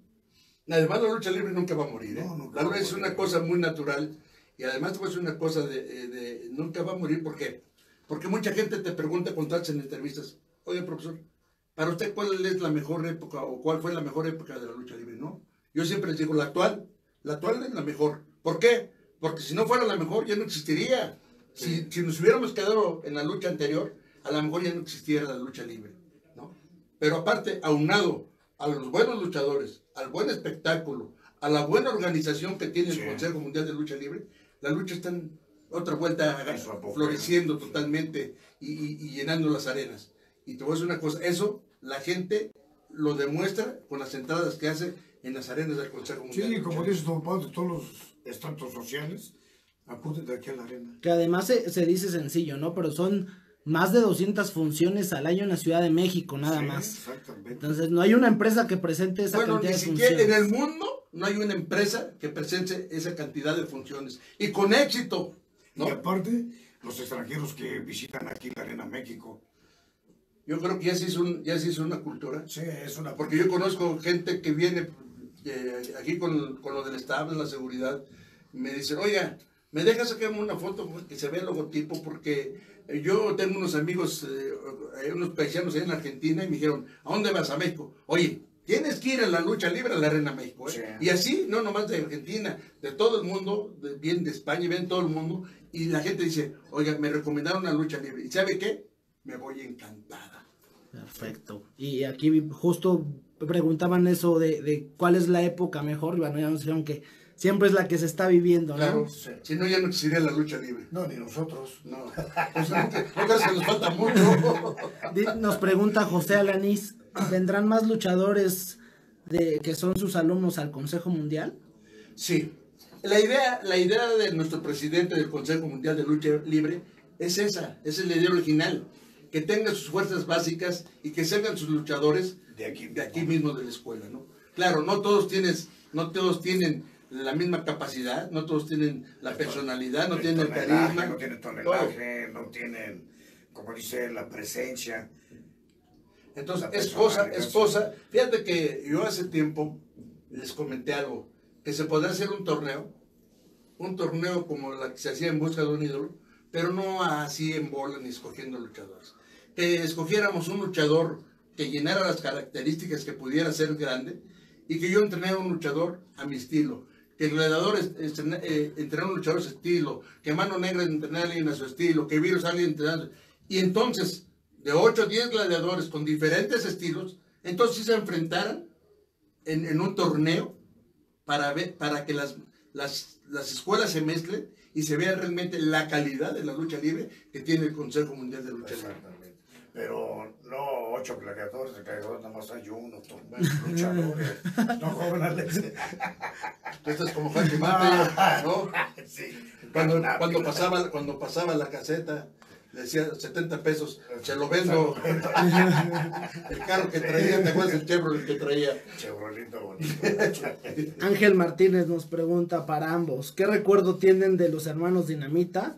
Además, la lucha libre nunca va a morir, ¿eh? No, la lucha es una cosa muy natural, y además pues una cosa de nunca va a morir. ¿Por qué? Porque mucha gente te pregunta cuando estás en entrevistas, oye, profesor, para usted, ¿cuál es la mejor época o cuál fue la mejor época de la lucha libre? No, yo siempre les digo, la actual. La actual es la mejor. ¿Por qué? Porque si no fuera la mejor, ya no existiría. Sí. Si nos hubiéramos quedado en la lucha anterior, a lo mejor ya no existiera la lucha libre, ¿no? Pero aparte, aunado a los buenos luchadores, al buen espectáculo, a la buena organización que tiene, sí, el Consejo Mundial de Lucha Libre, la lucha está en otra vuelta, floreciendo totalmente y llenando las arenas. Y te voy a decir una cosa, eso la gente lo demuestra con las entradas que hace en las arenas del Consejo Mundial. Sí, como dice don Pablo, todos los estratos sociales acuden de aquí a la arena. Que además se dice sencillo, ¿no? Pero son más de 200 funciones al año en la Ciudad de México, nada, sí, más. Exactamente. Entonces, no hay una empresa que presente esa cantidad de funciones. Bueno, ni siquiera en el mundo no hay una empresa que presente esa cantidad de funciones. Y con éxito, ¿no? Y aparte, los extranjeros que visitan aquí la Arena México. Yo creo que ya se hizo una cultura. Sí, es una. Porque yo conozco gente que viene aquí con lo del estado, la seguridad, me dicen, oiga, ¿me dejas sacarme una foto que se vea el logotipo? Porque yo tengo unos amigos, unos paisanos ahí en Argentina, y me dijeron, ¿a dónde vas? A México. Oye, tienes que ir a la lucha libre a la Arena México, ¿eh? Sí. Y así, no nomás de Argentina, de todo el mundo, bien de España, bien de todo el mundo, y la gente dice, oiga, me recomendaron la lucha libre, ¿y sabe qué? Me voy encantada. Perfecto. Y aquí justo preguntaban eso de cuál es la época mejor. Bueno, ya nos dijeron que siempre es la que se está viviendo, ¿no? Claro, si no ya no existiría la lucha libre. No, ni nosotros. No, pues nunca se nos falta mucho. Nos pregunta José Alanís, ¿vendrán más luchadores que son sus alumnos al Consejo Mundial? Sí. La idea de nuestro presidente del Consejo Mundial de Lucha Libre es esa es la idea original. Que tengan sus fuerzas básicas y que salgan sus luchadores de aquí mismo de la escuela, ¿no? Claro, no todos tienen la misma capacidad, no todos tienen la personalidad, no tienen el carisma, no tienen tonelaje, no tienen, como dice, la presencia. Entonces, es cosa. Fíjate que yo hace tiempo les comenté algo, que se podría hacer un torneo como la que se hacía En Busca de un Ídolo, pero no así en bola ni escogiendo luchadores. Que escogiéramos un luchador que llenara las características, que pudiera ser grande, y que yo entrenara un luchador a mi estilo, que el gladiador entrenara un luchador a su estilo, que Mano Negra entrenara a alguien a su estilo, que Virus alguien entrenara. Y entonces, de 8 o 10 gladiadores con diferentes estilos, entonces sí se enfrentaran en un torneo para que las escuelas se mezclen y se vea realmente la calidad de la lucha libre que tiene el Consejo Mundial de Lucha Libre. Exactamente. Pero no 8 gladiadores, el gladiador nada más hay uno, luchadores. No, joven Alex. Esto es como Jaque Mate, ¿no? Sí. Cuando pasaba la caseta, le decía 70 pesos, se lo vendo. El carro que traía, ¿te acuerdas? El Chevrolet que traía. Chevrolito bonito. Ángel Martínez nos pregunta para ambos, ¿qué recuerdo tienen de los hermanos Dinamita?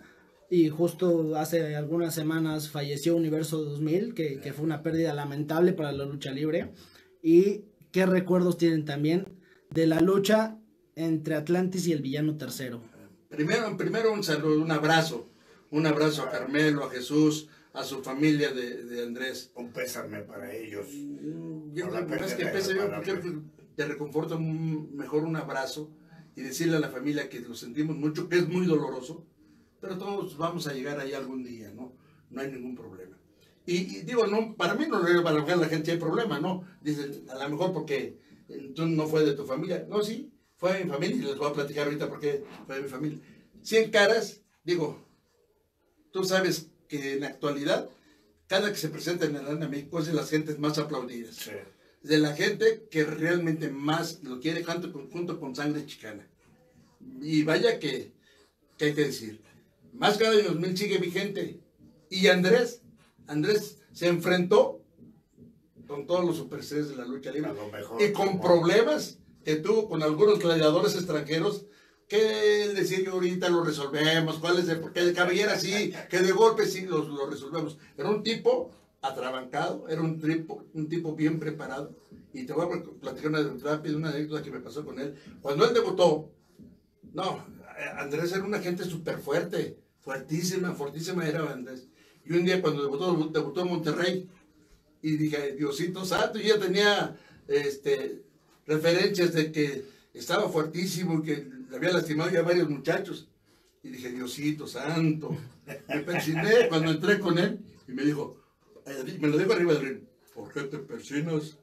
Y justo hace algunas semanas falleció Universo 2000, que fue una pérdida lamentable para la lucha libre. ¿Y qué recuerdos tienen también de la lucha entre Atlantis y el Villano Tercero? Primero un saludo, un abrazo. Un abrazo a Carmelo, a Jesús, a su familia de Andrés. Un pésame para ellos. Yo no es que pésame, porque te reconforta mejor un abrazo y decirle a la familia que lo sentimos mucho, que es muy doloroso, pero todos vamos a llegar ahí algún día, ¿no? No hay ningún problema. Y digo, no, para mí no era para la gente, hay problema, ¿no? Dicen, a lo mejor porque tú no fue de tu familia. No, sí, fue de mi familia y les voy a platicar ahorita porque fue de mi familia. 100 caras, digo, tú sabes que en la actualidad, cada que se presenta en la Arena México es de las gentes más aplaudidas. Sí. De la gente que realmente más lo quiere junto con Sangre Chicana. Y vaya que hay que decir. Más cada 2000 sigue vigente. Y Andrés se enfrentó con todos los superseres de la lucha libre. Mejor, y con problemas que tuvo con algunos gladiadores extranjeros. Que decir yo ahorita lo resolvemos. ¿Cuál es el porqué? El caballero así, que de golpe sí lo resolvemos. Era un tipo atrabancado, era un tipo bien preparado. Y te voy a platicar una anécdota que me pasó con él. Cuando él debutó, no, Andrés era una gente súper fuerte, fortísima era Andrés. Y un día cuando debutó en Monterrey, y dije, Diosito santo, yo ya tenía referencias de que estaba fuertísimo y que le había lastimado ya a varios muchachos. Y dije, Diosito santo, me persigné cuando entré con él, y me dijo, me lo digo arriba del ring. ¿Por qué te persinas,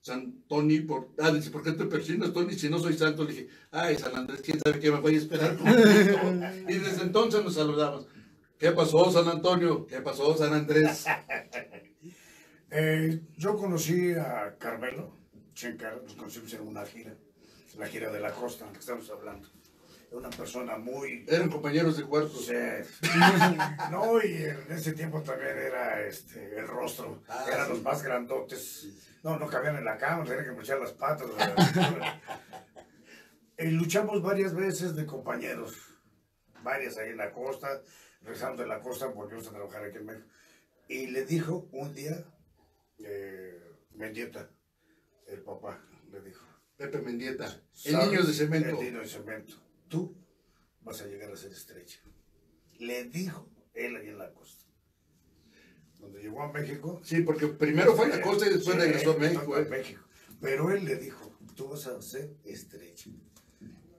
San Tony? Dice, ¿por qué te persinas, Tony, si no soy santo? Le dije, ay, San Andrés, quién sabe qué me voy a esperar. Y desde entonces nos saludamos. ¿Qué pasó, San Antonio? ¿Qué pasó, San Andrés? Yo conocí a Carmelo, nos conocimos en una gira, la gira de la costa, en la que estamos hablando. Una persona muy... Eran compañeros de cuarto. Sí. No, y en ese tiempo también era el rostro. Ah, eran sí, los más grandotes. No, no cabían en la cama, tenían que mochar las patas. Y luchamos varias veces de compañeros. Varias ahí en la costa. Regresando de la costa, volvimos a trabajar aquí en México. Y le dijo un día, Mendieta, el papá, le dijo. Pepe Mendieta, el niño de cemento. El niño de cemento. Tú vas a llegar a ser estrella. Le dijo él ahí en la costa. Cuando llegó a México. Sí, porque primero fue a la costa y después regresó a México. Pero él le dijo, tú vas a ser estrella.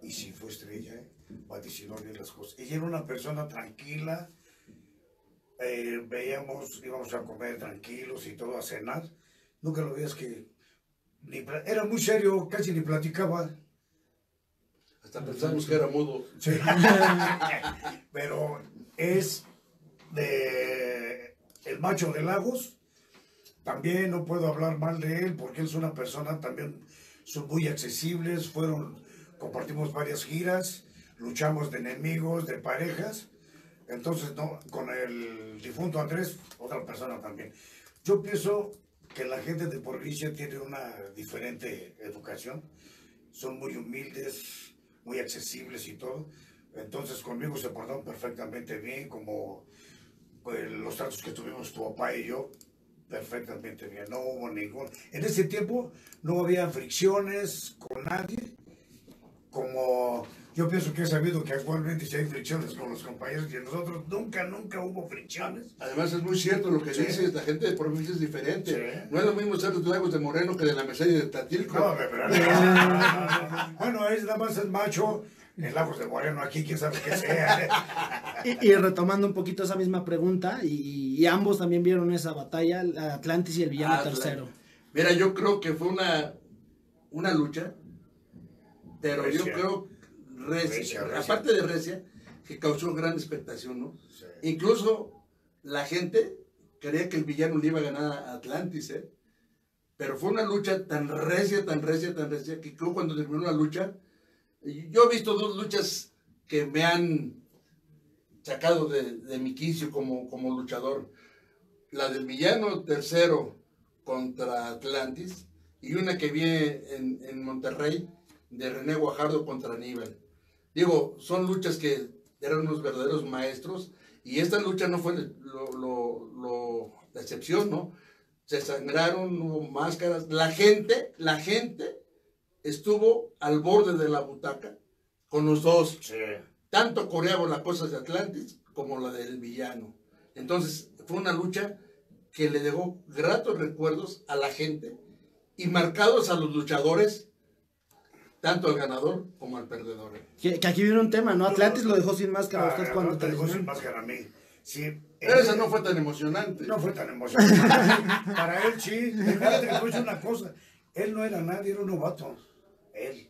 Y si fue estrella, vaticinó bien las cosas. Ella era una persona tranquila. Veíamos, íbamos a comer tranquilos y todo, a cenar. Nunca lo veías que... Era muy serio, casi ni platicaba. Hasta pensamos que era mudo. Sí. Pero es de el macho de Lagos. También no puedo hablar mal de él porque él es una persona también, son muy accesibles. Compartimos varias giras, luchamos de enemigos, de parejas. Entonces, no, con el difunto Andrés, otra persona también. Yo pienso que la gente de provincia tiene una diferente educación. Son muy humildes, muy accesibles y todo. Entonces conmigo se portaron perfectamente bien, como los tratos que tuvimos tu papá y yo, perfectamente bien, no hubo ningún... En ese tiempo no había fricciones con nadie, como yo pienso que he sabido que actualmente sí hay fricciones con los compañeros, y nosotros nunca hubo fricciones. Además es muy cierto lo que dices, la gente de provincia es diferente, no es lo mismo ser los Lagos de Moreno que de la Meseta de Tatilco. No, no. Bueno, es nada más el macho, el Lagos de Moreno aquí, quién sabe qué sea. Y retomando un poquito esa misma pregunta, y ambos también vieron esa batalla, Atlantis y el Villano Tercero. Mira, yo creo que fue una lucha, pero recia. Yo creo, recia, aparte de recia, que causó gran expectación, ¿no? Sí. Incluso la gente creía que el Villano le iba a ganar a Atlantis, pero fue una lucha tan recia, que creo cuando terminó la lucha, yo he visto dos luchas que me han sacado de mi quicio como luchador. La del Villano Tercero contra Atlantis y una que vi en Monterrey de René Guajardo contra Aníbal. Digo, son luchas que eran unos verdaderos maestros y esta lucha no fue la excepción, ¿no? Se sangraron, hubo máscaras. La gente estuvo al borde de la butaca con los dos. Sí. Tanto coreaban las cosas de Atlantis como la del Villano. Entonces, fue una lucha que le dejó gratos recuerdos a la gente y marcados a los luchadores, tanto al ganador como al perdedor. Que aquí viene un tema, ¿no? Atlantis lo dejó sin máscara a usted cuando te dejó sin máscara a mí. Sí, Pero esa no fue tan emocionante. No fue tan emocionante. Para él sí. Fíjate que te escucho una cosa. Él no era nadie, era un novato. Él.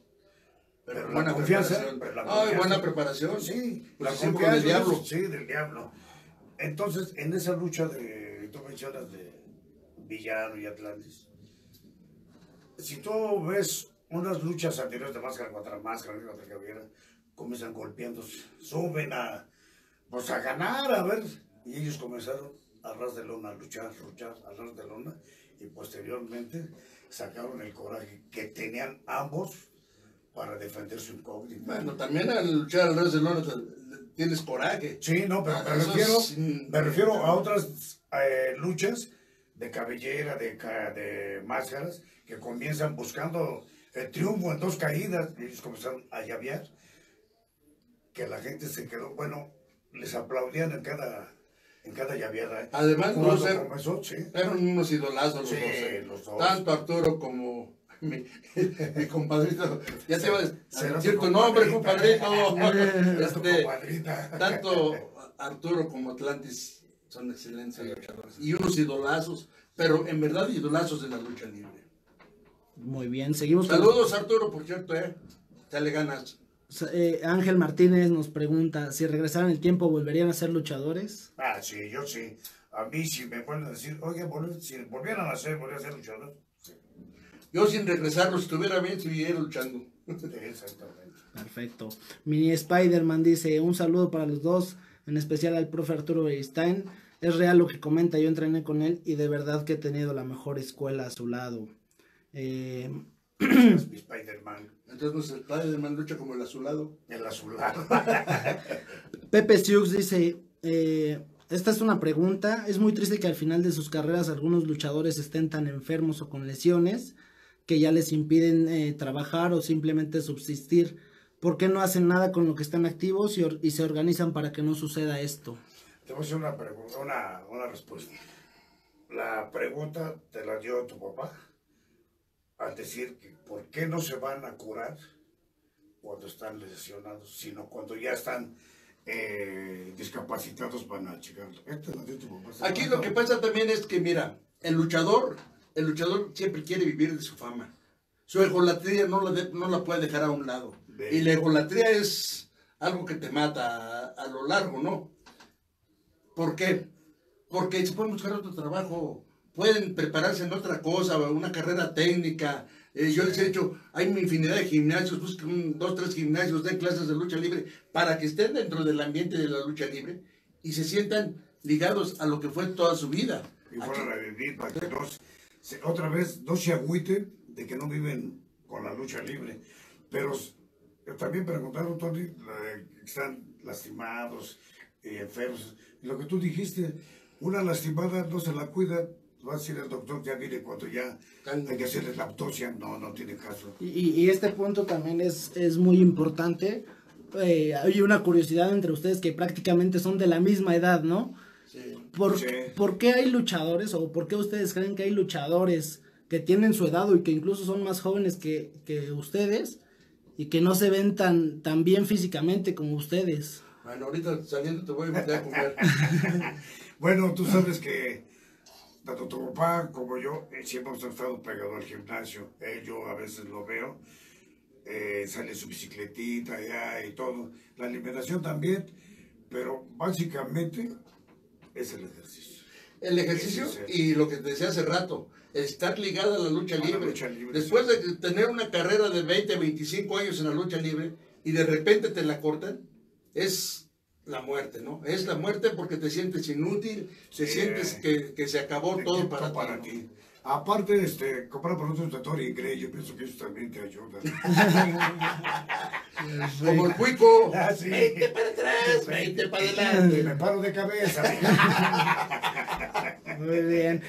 Pero buena confianza. Pero la confianza. Ay, buena preparación. Sí. Pues la confianza del diablo. Sí, del diablo. Entonces, en esa lucha de, tú mencionas de Villano y Atlantis, si tú ves unas luchas anteriores de máscara contra máscara, contra cabellera, comienzan golpeándose, suben a, pues a ganar, a ver, y ellos comenzaron a ras de lona a luchar, a ras de lona, y posteriormente sacaron el coraje que tenían ambos para defender su incógnito. Bueno, también al luchar al ras de lona tienes coraje. Sí, no, pero me refiero a otras luchas de cabellera, de máscaras, que comienzan buscando el triunfo en dos caídas, y ellos comenzaron a llavear, que la gente se quedó, bueno, les aplaudían en cada llaveada. Además, eran unos idolazos los, sí, los dos. Tanto Arturo como mi compadrito, ya te iba a decir tu nombre, compadrito. Tanto Arturo como Atlantis son excelentes luchadores y unos idolazos, pero en verdad idolazos de la lucha libre. Muy bien, seguimos. Saludos, Arturo, por cierto, ya le ganas. Ángel Martínez nos pregunta, si regresaran el tiempo, ¿volverían a ser luchadores? Ah, sí, yo sí. A mí si me vuelven a decir, oye, si volvieran a ser, ¿volverían a ser luchadores? Sí. Yo sin regresarlo, si estuviera bien, seguiría luchando. Exactamente. Perfecto. Mini Spider-Man dice, un saludo para los dos, en especial al profe Arturo Beristain. Es real lo que comenta, yo entrené con él y de verdad que he tenido la mejor escuela a su lado. Spider-Man. Entonces el Spider-Man lucha como el azulado. El azulado. Pepe Siux dice, esta es una pregunta, es muy triste que al final de sus carreras algunos luchadores estén tan enfermos o con lesiones que ya les impiden trabajar o simplemente subsistir. ¿Por qué no hacen nada con lo que están activos y se organizan para que no suceda esto? Te voy a hacer una pregunta, una respuesta. La pregunta te la dio tu papá al decir que por qué no se van a curar cuando están lesionados, sino cuando ya están discapacitados para checarlo. Aquí lo que pasa también es que, mira, el luchador siempre quiere vivir de su fama. Su egolatría no la puede dejar a un lado. Y la egolatría es algo que te mata a lo largo, ¿no? ¿Por qué? Porque se pueden buscar otro trabajo. Pueden prepararse en otra cosa, una carrera técnica. Yo les he dicho, hay una infinidad de gimnasios, busquen 2, 3 gimnasios, den clases de lucha libre, para que estén dentro del ambiente de la lucha libre y se sientan ligados a lo que fue toda su vida. Y fueran a vivir, para que otra vez no se agüiten de que no viven con la lucha libre. Pero también preguntaron, Tony, están lastimados, enfermos. Lo que tú dijiste, una lastimada no se la cuida. Va a decir el doctor, ya viene cuando ya hay que hacerle la autopsia, no tiene caso. Y este punto también es muy importante. Hay una curiosidad entre ustedes que prácticamente son de la misma edad, ¿no? Sí. ¿Por qué hay luchadores o por qué ustedes creen que hay luchadores que tienen su edad y que incluso son más jóvenes que ustedes y que no se ven tan bien físicamente como ustedes? Bueno, ahorita saliendo te voy a invitar a comer. Bueno, tú sabes que tanto tu papá como yo siempre hemos estado pegado al gimnasio. Yo a veces lo veo, sale su bicicletita allá y todo. La alimentación también, pero básicamente es el ejercicio. El ejercicio y lo que te decía hace rato, estar ligada a la lucha libre. La lucha libre. Después de tener una carrera de 20, 25 años en la lucha libre y de repente te la cortan, es la muerte, ¿no? Es la muerte porque te sientes inútil, te sientes que se acabó todo para ti, ¿no? Aparte, comprar productos de Tori Grey, yo pienso que eso también te ayuda. Como el cuico. 20 para atrás, 20 para adelante. Me paro de cabeza. Muy bien.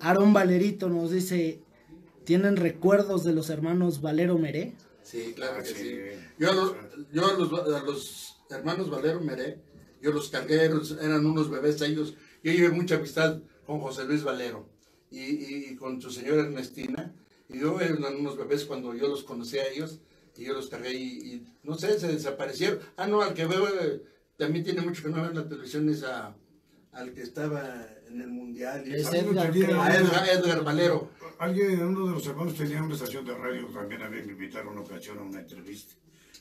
Aarón Valerito nos dice, ¿tienen recuerdos de los hermanos Valero Meré? Sí, claro que sí. Yo a los hermanos Valero Meré, yo los cargué, eran unos bebés ellos. Yo llevé mucha amistad con José Luis Valero y con su señora Ernestina. Y yo eran unos bebés cuando yo los conocí a ellos y yo los cargué y no sé, se desaparecieron. Ah, no, al que veo también tiene mucho que no ver en la televisión es a al que estaba en el mundial. Y Edgar Valero. Alguien, uno de los hermanos tenía una estación de radio, también había invitado una ocasión a una entrevista.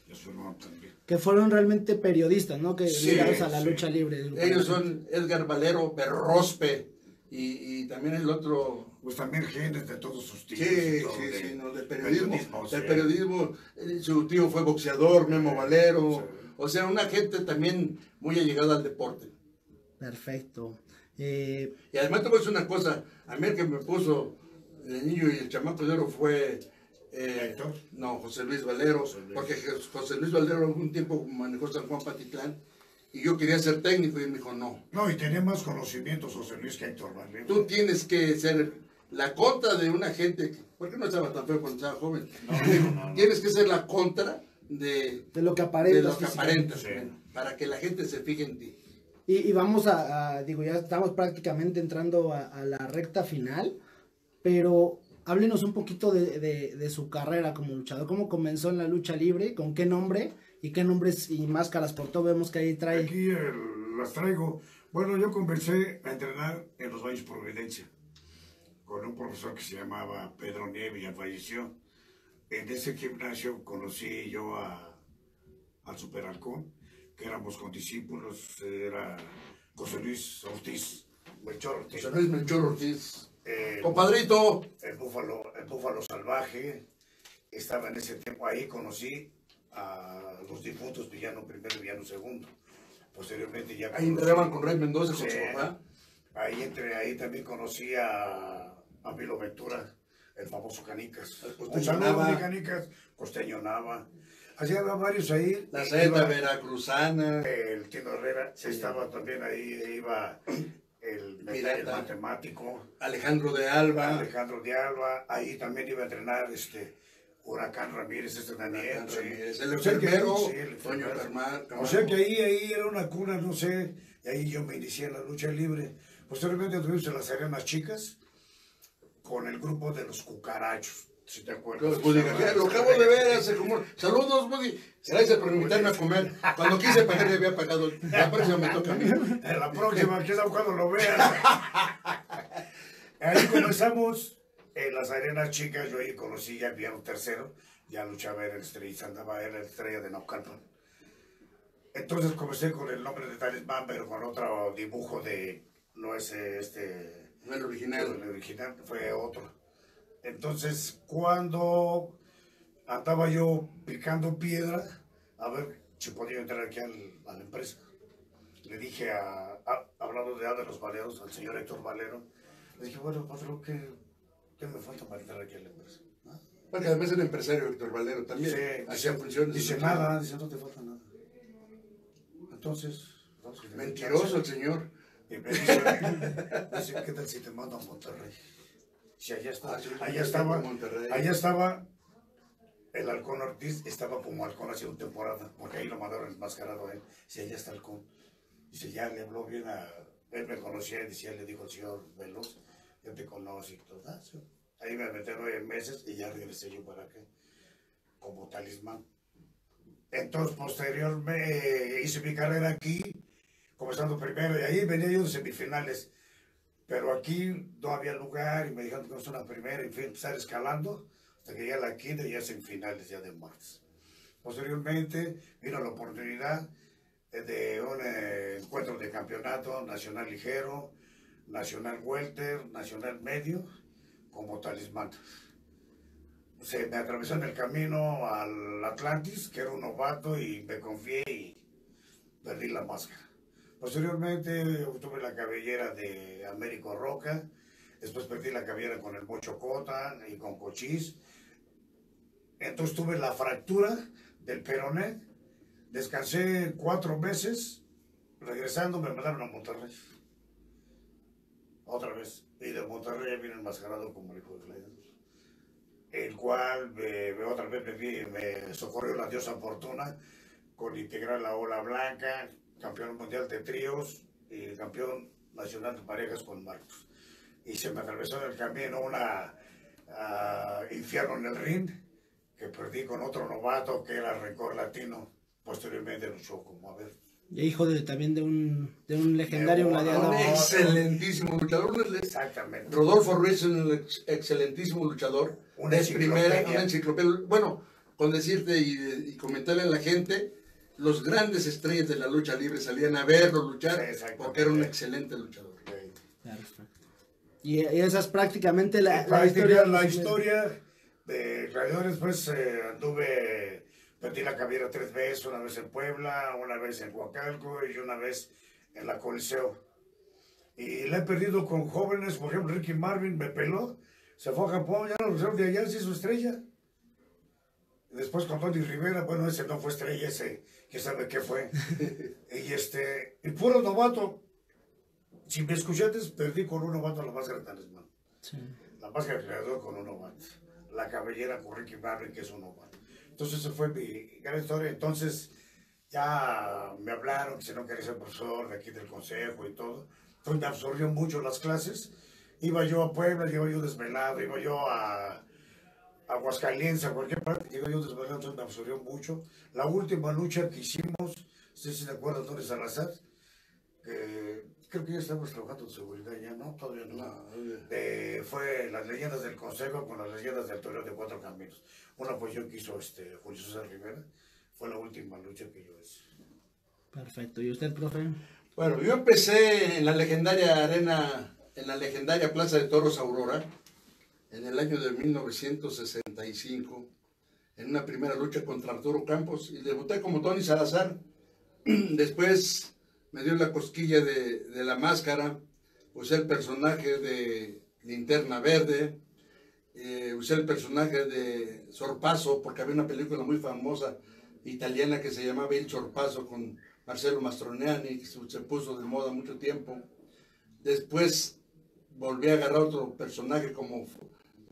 Y a su hermano también. Que fueron realmente periodistas, ¿no? Que sí, llegaron a la lucha libre. Ellos son Edgar Valero, Berrospe y también el otro... Pues también gente de todos sus tíos. Sí, sí, no, de periodismo. O sea, de periodismo, su tío fue boxeador, Memo Valero. Sí. O sea, una gente también muy allegada al deporte. Perfecto. Y además te voy a decir una cosa, a mí el que me puso el niño y el chamaco de oro fue... no, José Luis Valero, porque José Luis Valero algún tiempo manejó San Juan Patitlán. Y yo quería ser técnico y él me dijo no. No, y tenía más conocimientos José Luis que Héctor Valero. Tú tienes que ser... la contra de una gente, porque no estaba tan feo cuando estaba joven. No. Tienes que ser la contra de lo que aparentas, sí. Para que la gente se fije en ti. Y vamos digo, ya estamos prácticamente entrando a la recta final, pero háblenos un poquito de su carrera como luchador. ¿Cómo comenzó en la lucha libre? ¿Con qué nombre? ¿Y qué nombres y máscaras portó? Vemos que ahí trae. Aquí las traigo. Bueno, yo comencé a entrenar en los Valles Providencia, con un profesor que se llamaba Pedro Nieves, ya falleció. En ese gimnasio conocí yo al Super Halcón, que éramos condiscípulos, era José Luis Ortiz, Melchor Ortiz. José Luis Melchor Ortiz, compadrito. El Búfalo Salvaje, estaba en ese tiempo ahí, conocí a los difuntos Villano I y Villano II. Posteriormente ya... Ahí entraban con Rey Mendoza, con su papá. Ahí también conocí a Milo Ventura, el famoso Canicas. Un saludo de Canicas, Costeño Nava. Hacía varios ahí. La Zeta Veracruzana. El Tino Herrera, sí. Estaba también ahí, iba el Matemático. Alejandro de Alba. Ahí también iba a entrenar Huracán Ramírez, Daniel Ramírez. El enfermero, Toño Termal. O sea que ahí era una cuna, no sé. Y ahí yo me inicié en la lucha libre. Posteriormente tuvimos en las arenas chicas con el grupo de los Cucarachos, si te acuerdas. Lo acabo de ver hace como... Saludos, Woody. Gracias por invitarme a comer. Cuando quise pagar, le había pagado. La próxima me toca a mí. La próxima, que es cuando lo veas. Ahí comenzamos en las arenas chicas. Yo ahí conocí ya a Villano Tercero. Ya luchaba, era el estrella, andaba, era la estrella de Naucalpan. Entonces comencé con el nombre de Talismán, pero con otro dibujo de... No es no el original. El original fue otro. Entonces, cuando andaba yo picando piedra, a ver si podía entrar aquí a la empresa, le dije, hablando de los Valeros, al señor Héctor Valero, le dije, bueno, patrón, ¿qué me falta para entrar aquí a la empresa? ¿Ah? Porque además era empresario Héctor Valero también. Sí, hacía funciones. Dice nada, dice, no te falta nada. Entonces, mentiroso el señor. Y me dice, ¿qué tal si te mando a Monterrey? Si allá estaba, allá estaba el Halcón Ortiz, estaba como Halcón hace una temporada, porque ahí lo mandaron enmascarado a él. Si allá está Halcón. Dice, ya le habló bien él me conocía y decía, le dijo al señor Veloz, yo te conozco y todo. Ah, sí. Ahí me metí 9 meses y ya regresé yo para acá, como Talismán. Entonces, posteriormente, hice mi carrera aquí, comenzando primero, y ahí venía yo de semifinales, pero aquí no había lugar, y me dijeron que no es una primera, y fui a empezar escalando, hasta que llegué a la quinta y ya semifinales, ya de marzo. Posteriormente, vino la oportunidad de un encuentro de campeonato nacional ligero, nacional welter, nacional medio, como Talismán. Se me atravesó en el camino al Atlantis, que era un novato, y me confié y perdí la máscara. Posteriormente obtuve la cabellera de Américo Roca, después perdí la cabellera con el Mocho Cota y con Cochís. Entonces tuve la fractura del peroné, descansé 4 meses, regresando me mandaron a Monterrey. Otra vez, y de Monterrey vine enmascarado como el hijo de Gladiador, el cual otra vez me socorrió la diosa Fortuna con integrar la Ola Blanca, campeón mundial de tríos y campeón nacional de parejas con Markus. Y se me atravesó en el camino infierno en el ring, que perdí con otro novato que era Rencor Latino. Posteriormente luchó como hijo de, también de un legendario gladiador. Un excelentísimo luchador. Exactamente. Rodolfo Ruiz es un excelentísimo luchador. Una enciclopedia. Una enciclopedia. Bueno, con decirte y comentarle a la gente, los grandes estrellas de la lucha libre salían a verlo luchar porque era un excelente luchador. Perfecto. Y esa es prácticamente la historia de gladiadores. Pues anduve, perdí la cabellera 3 veces, una vez en Puebla, una vez en Huacalco y una vez en la Coliseo. Y la he perdido con jóvenes, por ejemplo, Ricky Marvin me peló, se fue a Japón, ya lo luchó de allá, se hizo estrella. Después con Tony Rivera, bueno, ese no fue estrella, ese, quién sabe qué fue. Y puro novato. Si me escuchaste, perdí con un novato la máscara de Talismán. Sí. La máscara de creador con un novato. La cabellera con Ricky Barry, que es un novato. Entonces, esa fue mi gran historia. Entonces, ya me hablaron que si no quería ser profesor de aquí del consejo y todo. Entonces, me absorbió mucho las clases. Iba yo a Puebla, iba yo desvelado, iba yo a Aguascalientes, a cualquier parte, iba yo desvelado, entonces me absorbió mucho. La última lucha que hicimos, no sé si te acuerdas, Tony Salazar, creo que ya estamos trabajando en seguridad, ya no, todavía no. Fue las leyendas del Consejo con las leyendas del Toreo de 4 Caminos. Una fusión que hizo Julio César Rivera, fue la última lucha que yo hice. Perfecto, ¿y usted, profe? Bueno, yo empecé en la legendaria arena, en la legendaria Plaza de Toros Aurora, en el año de 1965, en una primera lucha contra Arturo Campos, y debuté como Tony Salazar. Después me dio la cosquilla de la máscara, usé el personaje de Linterna Verde, usé el personaje de Sorpaso, porque había una película muy famosa italiana que se llamaba El Sorpaso con Marcello Mastroianni, que se puso de moda mucho tiempo. Después volví a agarrar otro personaje como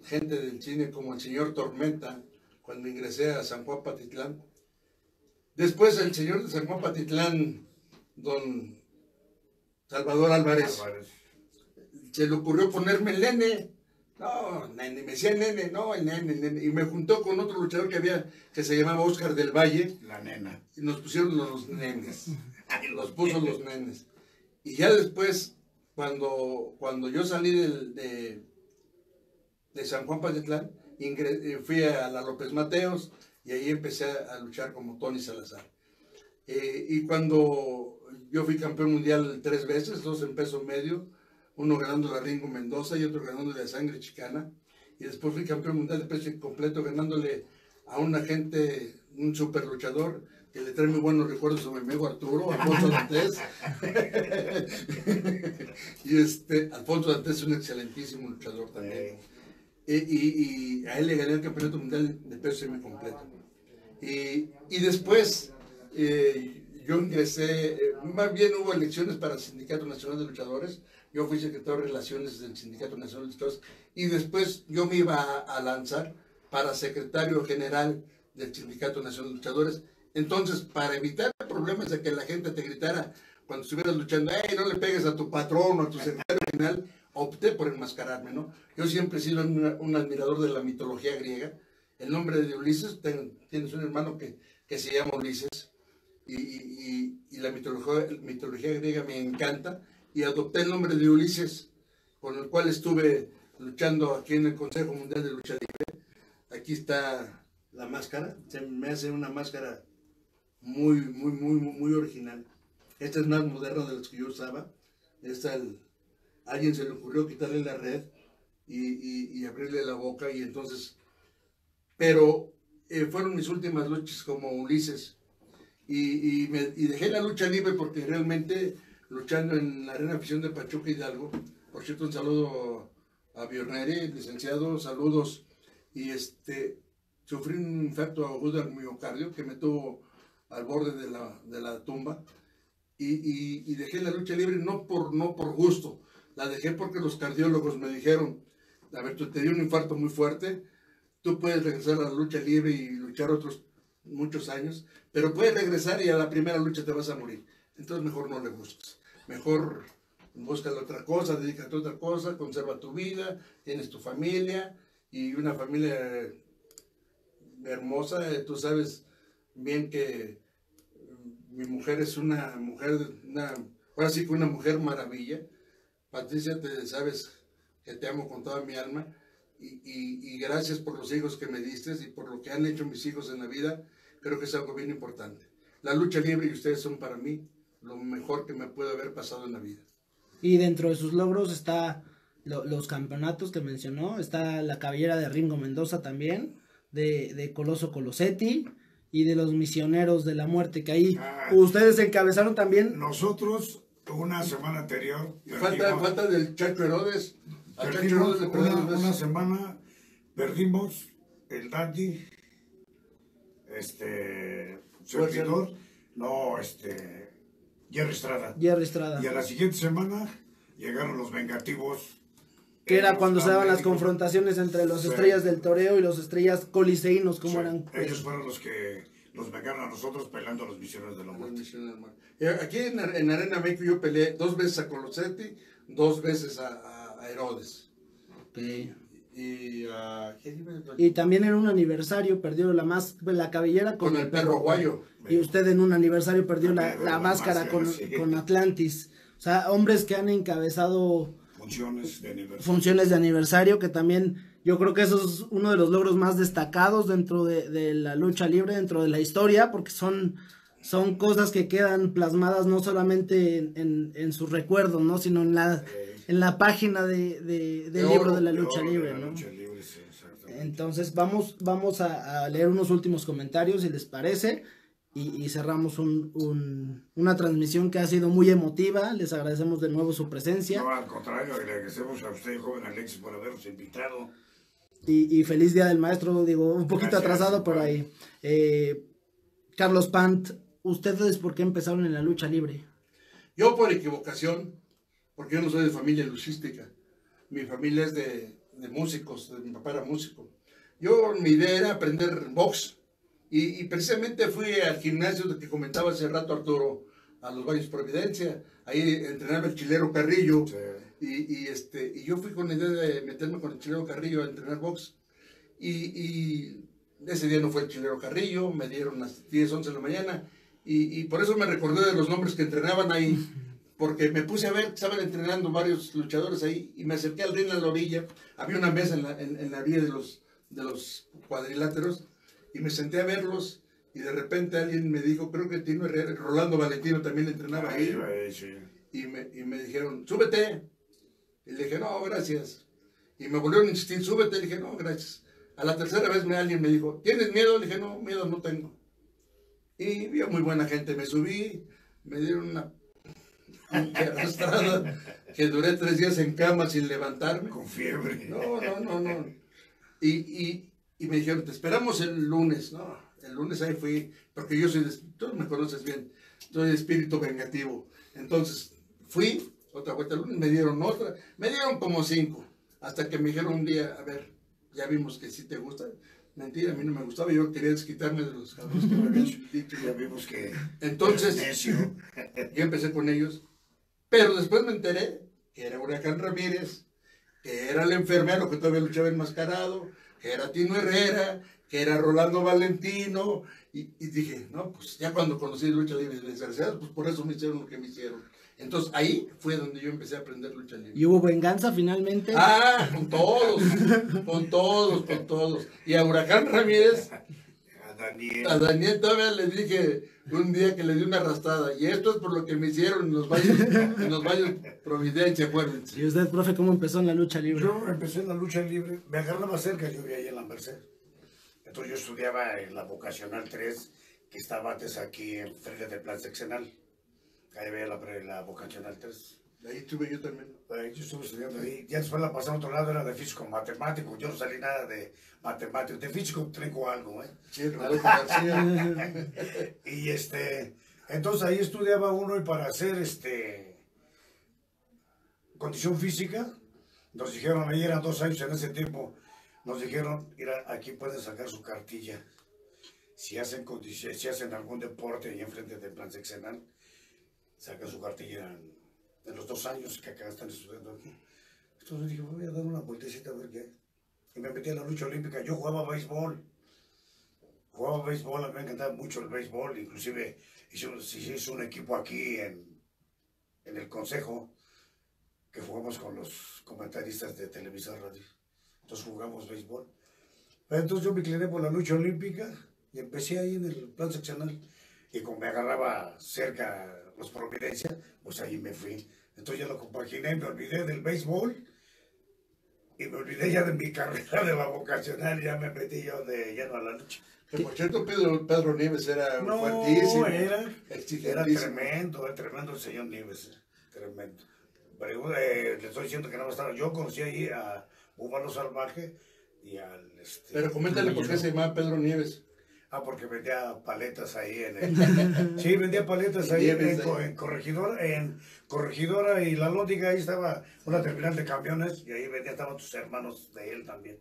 gente del cine, como el señor Tormenta, cuando ingresé a San Juan Patitlán. Después el señor de San Juan Patitlán, don Salvador Álvarez, se le ocurrió ponerme el Nene. No, Nene, me decía Nene, no, el Nene. Y me juntó con otro luchador que había, que se llamaba Óscar del Valle. La Nena. Y nos pusieron los Nenes. Y los puso los Nenes. Y ya después, cuando yo salí de San Juan Patitlán, fui a la López Mateos y ahí empecé a luchar como Tony Salazar. Y cuando yo fui campeón mundial 3 veces, 2 en peso medio, uno ganándole a Ringo Mendoza y otro ganándole a Sangre Chicana, y después fui campeón mundial de peso completo ganándole a un agente, un super luchador que le trae muy buenos recuerdos a mi amigo Arturo, Alfonso Dantes. Y Alfonso Dantes es un excelentísimo luchador también, y a él le gané el campeonato mundial de peso semicompleto. Y después yo ingresé, más bien hubo elecciones para el Sindicato Nacional de Luchadores, yo fui secretario de Relaciones del Sindicato Nacional de Luchadores, y después yo me iba a lanzar para secretario general del Sindicato Nacional de Luchadores. Entonces, para evitar problemas de que la gente te gritara cuando estuvieras luchando, ¡hey, no le pegues a tu patrón o a tu secretario general!, opté por enmascararme, ¿no? Yo siempre he sido un admirador de la mitología griega. El nombre de Ulises, tienes un hermano que se llama Ulises, y la mitología griega me encanta, y adopté el nombre de Ulises, con el cual estuve luchando aquí en el Consejo Mundial de Lucha Libre. Aquí está la máscara, se me hace una máscara muy, muy, muy, muy original. Esta es más moderna de las que yo usaba. A alguien se le ocurrió quitarle la red y abrirle la boca, y entonces, pero fueron mis últimas luchas como Ulises. Y dejé la lucha libre porque realmente luchando en la Arena Afición de Pachuca Hidalgo, por cierto, un saludo a Bioneri, licenciado, saludos, y sufrí un infarto agudo al miocardio que me tuvo al borde de la tumba, y dejé la lucha libre no por gusto, la dejé porque los cardiólogos me dijeron, a ver, tú te dio un infarto muy fuerte, tú puedes regresar a la lucha libre y luchar otros muchos años, pero puedes regresar y a la primera lucha te vas a morir. Entonces mejor no le busques, mejor busca otra cosa, dedícate a otra cosa, conserva tu vida, tienes tu familia y una familia hermosa. Tú sabes bien que mi mujer es una mujer, ahora sí que una mujer maravilla. Patricia, te sabes que te amo con toda mi alma y gracias por los hijos que me diste y por lo que han hecho mis hijos en la vida. Creo que es algo bien importante. La lucha libre y ustedes son para mí lo mejor que me puede haber pasado en la vida. Y dentro de sus logros está los campeonatos que mencionó, está la cabellera de Ringo Mendoza también, de Coloso Colosetti y de los misioneros de la muerte, que ahí ustedes encabezaron también. Nosotros, una semana anterior, falta del Chacho Herodes. A Chacho Herodes le perdimos una semana, perdimos el Dandy, servidor, Jerry Estrada. Jerry Estrada. Y a la siguiente semana llegaron los Vengativos. Que era cuando se daban las confrontaciones entre los estrellas del toreo y los estrellas coliseínos, como eran. Ellos fueron los que nos vengaron a nosotros peleando a los misioneros de la muerte. Aquí en Arena México yo peleé 2 veces a Colosetti, 2 veces a Herodes. Okay. Y también en un aniversario perdió la cabellera con el perro guayo. Y usted en un aniversario perdió la máscara con Atlantis. O sea, hombres que han encabezado funciones de aniversario, que también yo creo que eso es uno de los logros más destacados dentro de la lucha libre, dentro de la historia, porque son cosas que quedan plasmadas no solamente en sus recuerdos, ¿no? Sino en la página del libro de la lucha libre, ¿no? Entonces vamos a leer unos últimos comentarios, si les parece, y cerramos una transmisión que ha sido muy emotiva. Les agradecemos de nuevo su presencia. No, al contrario, le agradecemos a usted, joven Alexis, por habernos invitado. Y feliz Día del Maestro, digo, un poquito atrasado por ahí. Carlos Pant, ¿ustedes por qué empezaron en la lucha libre? Yo por equivocación, porque yo no soy de familia luchística. Mi familia es de músicos, mi papá era músico. Mi idea era aprender box. Y precisamente fui al gimnasio que comentaba hace rato Arturo, a los Baños Providencia. Ahí entrenaba el Chilero Carrillo. Sí. Y yo fui con la idea de meterme con el Chilero Carrillo a entrenar box. Y ese día no fue el Chilero Carrillo, me dieron las 10, 11 de la mañana. Y por eso me recordé de los nombres que entrenaban ahí. Porque me puse a ver, estaban entrenando varios luchadores ahí, y me acerqué al ring a la orilla. Había una mesa en la orilla de los cuadriláteros, y me senté a verlos, y de repente alguien me dijo, creo que Tino Herrera, Rolando Valentino también le entrenaba ahí, sí. y me dijeron, súbete, y le dije, no, gracias, y me volvieron a insistir, súbete, y le dije, no, gracias. A la tercera vez alguien me dijo, ¿tienes miedo? Le dije, no, miedo no tengo, y vio muy buena gente, me subí, me dieron una arrastrada, que duré 3 días en cama sin levantarme. Con fiebre. No. Y me dijeron, te esperamos el lunes, ¿no? El lunes ahí fui, porque yo soy, tú me conoces bien, soy de espíritu vengativo. Entonces fui, otra vuelta el lunes, me dieron como 5, hasta que me dijeron un día, a ver, ya vimos que sí te gusta. Mentira, a mí no me gustaba, yo quería desquitarme de los cabrones que me habían dicho. Ya vimos que... Entonces, yo empecé con ellos, pero después me enteré que era Huracán Ramírez, que era el enfermero que todavía luchaba enmascarado, que era Tino Herrera, que era Rolando Valentino, y dije, no, pues ya cuando conocí lucha libre y desgraciados, pues por eso me hicieron lo que me hicieron. Entonces ahí fue donde yo empecé a aprender lucha libre. ¿Y hubo venganza finalmente? Ah, con todos. Y a Huracán Ramírez, a Daniel todavía le dije un día que le di una arrastrada. Y esto es por lo que me hicieron en los Baños Providencia, acuérdense. ¿Y usted, profe, cómo empezó en la lucha libre? Yo empecé en la lucha libre, me agarraba más cerca, yo vivía ahí en la Merced. Entonces yo estudiaba en la Vocacional 3, que estaba antes aquí en frente del Plan Seccional. Ahí veía la Vocacional 3. Ahí estuve yo también. Yo estuve estudiando ahí. Ya después la pasé a otro lado, era de físico matemático. Yo no salí nada de matemático. De físico tengo algo, ¿eh? Sí, Rodolfo García. Y entonces ahí estudiaba uno y para hacer condición física, nos dijeron, ahí eran 2 años en ese tiempo, nos dijeron, mira, aquí pueden sacar su cartilla. Si hacen algún deporte ahí enfrente del Plan Seccional, saca su cartilla en los 2 años que acá están estudiando aquí. Entonces dije, voy a dar una vueltecita a ver qué. Y me metí en la lucha olímpica. Yo jugaba béisbol. jugaba béisbol, a mí me encantaba mucho el béisbol, inclusive hizo un equipo aquí en el Consejo, que jugamos con los comentaristas de Televisa Radio, entonces jugamos béisbol. Pero entonces yo me incliné por la lucha olímpica y empecé ahí en el plan seccional, y como me agarraba cerca los Providencia, pues ahí me fui. Entonces ya lo compaginé, me olvidé del béisbol y me olvidé ya de mi carrera de la vocacional, ya me metí yo de lleno a la lucha. Que por cierto, Pedro Nieves era fuertísimo. Era tremendo, el señor Nieves, tremendo. Pero le estoy diciendo que no bastaba. Yo conocí ahí a Búfalo Salvaje y al... Pero coméntale por qué se llamaba Pedro Nieves. Ah, porque vendía paletas ahí en el... Sí, vendía paletas ahí en Corregidora y La Lóndiga, ahí estaba una terminal de camiones y ahí vendía, estaban tus hermanos de él también.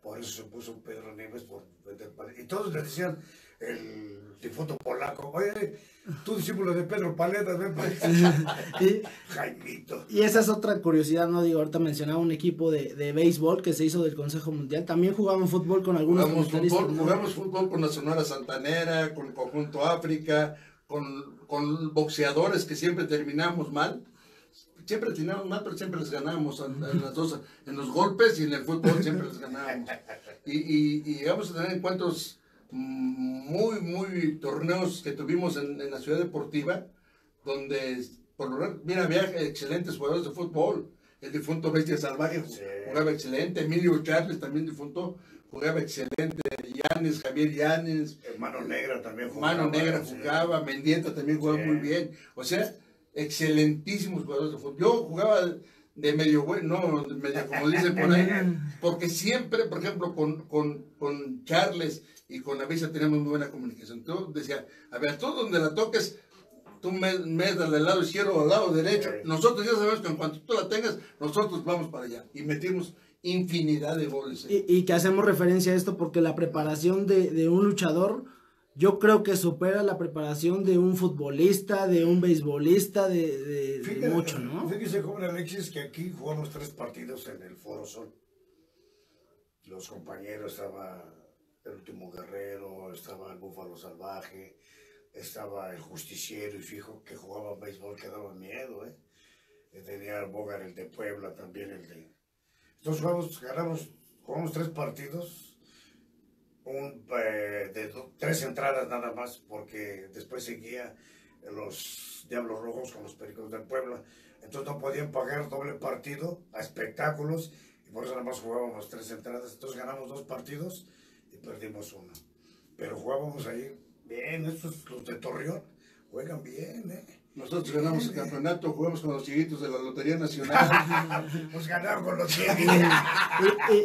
Por eso se puso Pedro Nieves, por vender paletas. Y todos le decían, el difunto polaco, oye, tú discípulo de Pedro Paletas, ven para acá. Jaimito. Y esa es otra curiosidad, no digo, ahorita mencionaba un equipo de béisbol que se hizo del Consejo Mundial, también jugaban fútbol con algunos comentaristas. Jugamos fútbol con la Sonora Santanera, con el Conjunto África, con boxeadores que siempre terminamos mal. Siempre teníamos más, pero siempre les ganábamos en las dos, en los golpes y en el fútbol siempre les ganábamos. Y llegamos a tener encuentros muy torneos que tuvimos en la ciudad deportiva, donde por lograr, mira, había excelentes jugadores de fútbol. El difunto Bestia Salvaje jugaba excelente, Emilio Charles también difunto, jugaba excelente, Llanes, Javier Llanes. Mano Negra también jugaba. Mano Negra jugaba, Mendieta también jugaba muy bien. O sea, excelentísimos jugadores de fútbol. Yo jugaba de medio medio, como dicen por ahí, porque siempre, por ejemplo, con Charles y con la Visa teníamos muy buena comunicación. Yo decía, a ver, tú donde la toques, tú metas del lado izquierdo o al lado derecho, nosotros ya sabemos que en cuanto tú la tengas, nosotros vamos para allá, y metimos infinidad de goles. Y que hacemos referencia a esto porque la preparación de un luchador, yo creo que supera la preparación de un futbolista, de un beisbolista, de mucho, ¿no? Fíjese, joven Alexis, que aquí jugamos 3 partidos en el Foro Sol. Los compañeros, estaba el Último Guerrero, estaba el Búfalo Salvaje, estaba el Justiciero, y fijo que jugaba béisbol, que daba miedo, ¿eh? Tenía el Bogar, el de Puebla, también el de... Entonces jugamos 3 partidos. De 3 entradas nada más, porque después seguía los Diablos Rojos con los Pericos del Puebla, entonces no podían pagar doble partido a espectáculos, y por eso nada más jugábamos 3 entradas. Entonces ganamos 2 partidos y perdimos 1, pero jugábamos ahí bien. Estos, los de Torreón, juegan bien, Nosotros ganamos el campeonato, jugamos con los chiquitos de la Lotería Nacional. Nos ganaron con los chiquitos.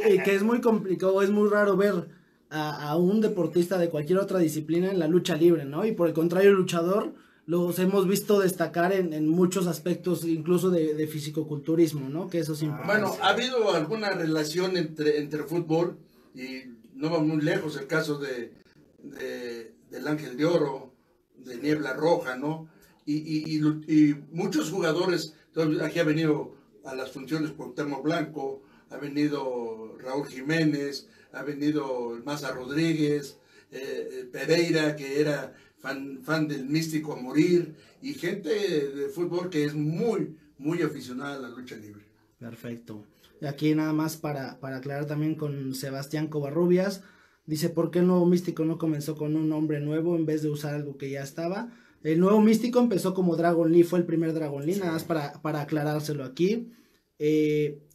Y que es muy complicado, es muy raro ver a un deportista de cualquier otra disciplina en la lucha libre, ¿no? Y por el contrario, el luchador, los hemos visto destacar en muchos aspectos, incluso de fisicoculturismo, ¿no? Que eso es importante. Bueno, ha habido alguna relación entre fútbol, y no va muy lejos el caso del Ángel de Oro, de Niebla Roja, ¿no? Y muchos jugadores, aquí ha venido a las funciones Cuauhtémoc Blanco, ha venido Raúl Jiménez, ha venido el Maza Rodríguez, Pereira, que era fan del Místico a morir, y gente de fútbol que es muy aficionada a la lucha libre. Perfecto. Y aquí nada más para aclarar también con Sebastián Covarrubias, dice, ¿por qué el nuevo Místico no comenzó con un nombre nuevo en vez de usar algo que ya estaba? El nuevo Místico empezó como Dragon Lee, fue el primer Dragon Lee, nada más para aclarárselo aquí.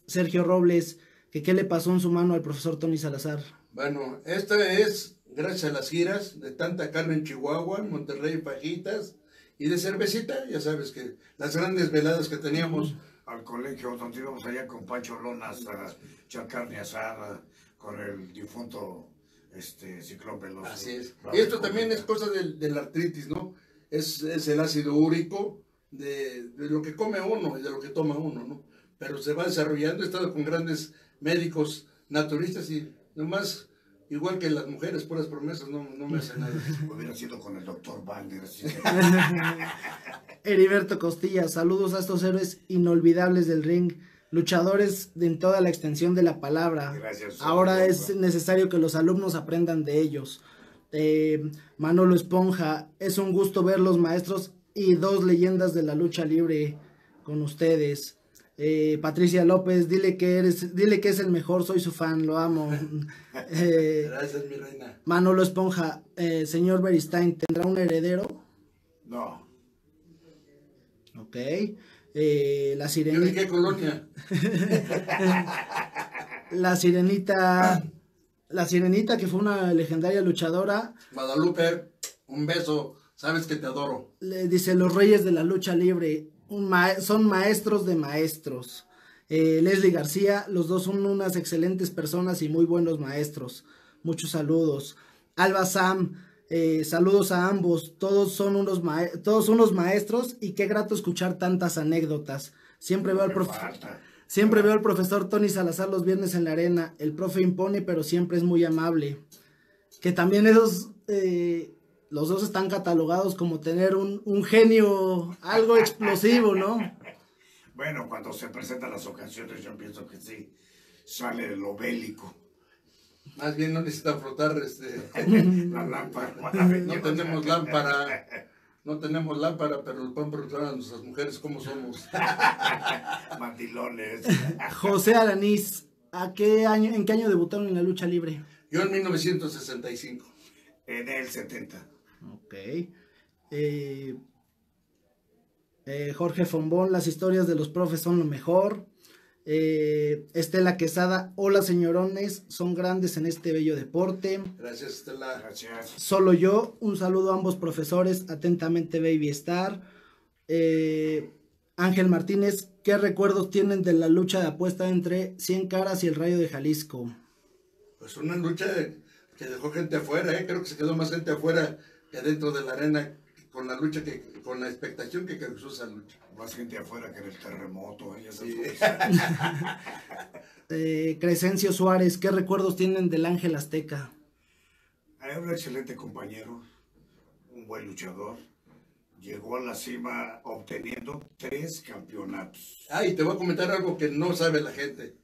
Sergio Robles, ¿qué le pasó en su mano al profesor Tony Salazar? Bueno, esto es gracias a las giras de tanta carne en Chihuahua, Monterrey, fajitas y de cervecita, ya sabes que las grandes veladas que teníamos. Al colegio donde íbamos allá con Pancho Lonas a echar carne asada con el difunto Ciclón Veloz. Así es. Y esto también es cosa de la artritis, ¿no? Es el ácido úrico de lo que come uno y de lo que toma uno, ¿no? Pero se va desarrollando. He estado con grandes médicos naturistas y nomás, igual que las mujeres, puras promesas, no me hacen nada. Hubiera sido con el doctor Wagner. Heriberto Costilla, saludos a estos héroes inolvidables del ring, luchadores en toda la extensión de la palabra. Gracias. Ahora es necesario que los alumnos aprendan de ellos. Manolo Esponja, es un gusto ver los maestros y dos leyendas de la lucha libre con ustedes. Patricia López, dile que es el mejor, soy su fan, lo amo. Gracias, mi reina. Manolo Esponja, señor Beristain, ¿tendrá un heredero? No. Ok. La sirenita. ¿En qué colonia? La sirenita. La sirenita, que fue una legendaria luchadora. Guadalupe, un beso. Sabes que te adoro. Le dice: los reyes de la lucha libre son maestros de maestros. Leslie García, los dos son unas excelentes personas y muy buenos maestros. Muchos saludos. Alba Sam, saludos a ambos, todos son unos maestros y qué grato escuchar tantas anécdotas. Siempre veo al profesor Tony Salazar los viernes en la arena, el profe impone pero siempre es muy amable. Que también esos, los dos están catalogados como tener un genio, algo explosivo, ¿no? Bueno, cuando se presentan las ocasiones yo pienso que sí, sale de lo bélico. Más bien no necesita frotar la lámpara. No tenemos lámpara. No tenemos lámpara, pero lo pueden preguntar a nuestras mujeres cómo somos. Mandilones. José Alanís, ¿en qué año debutaron en la lucha libre? Yo en 1965. En el 70. Ok. Jorge Fombón, las historias de los profes son lo mejor. Estela Quesada, hola señorones, son grandes en este bello deporte. Gracias, Estela. Gracias. Solo yo, un saludo a ambos profesores, atentamente Baby Star. Ángel Martínez, ¿qué recuerdos tienen de la lucha de apuesta entre Cien Caras y el Rayo de Jalisco? Pues una lucha que dejó gente afuera, creo que se quedó más gente afuera que dentro de la arena con la lucha, con la expectación que causó esa lucha. Más gente afuera que en el terremoto. Sí. Crescencio Suárez, ¿qué recuerdos tienen del Ángel Azteca? Era un excelente compañero, un buen luchador. Llegó a la cima obteniendo 3 campeonatos. Y te voy a comentar algo que no sabe la gente.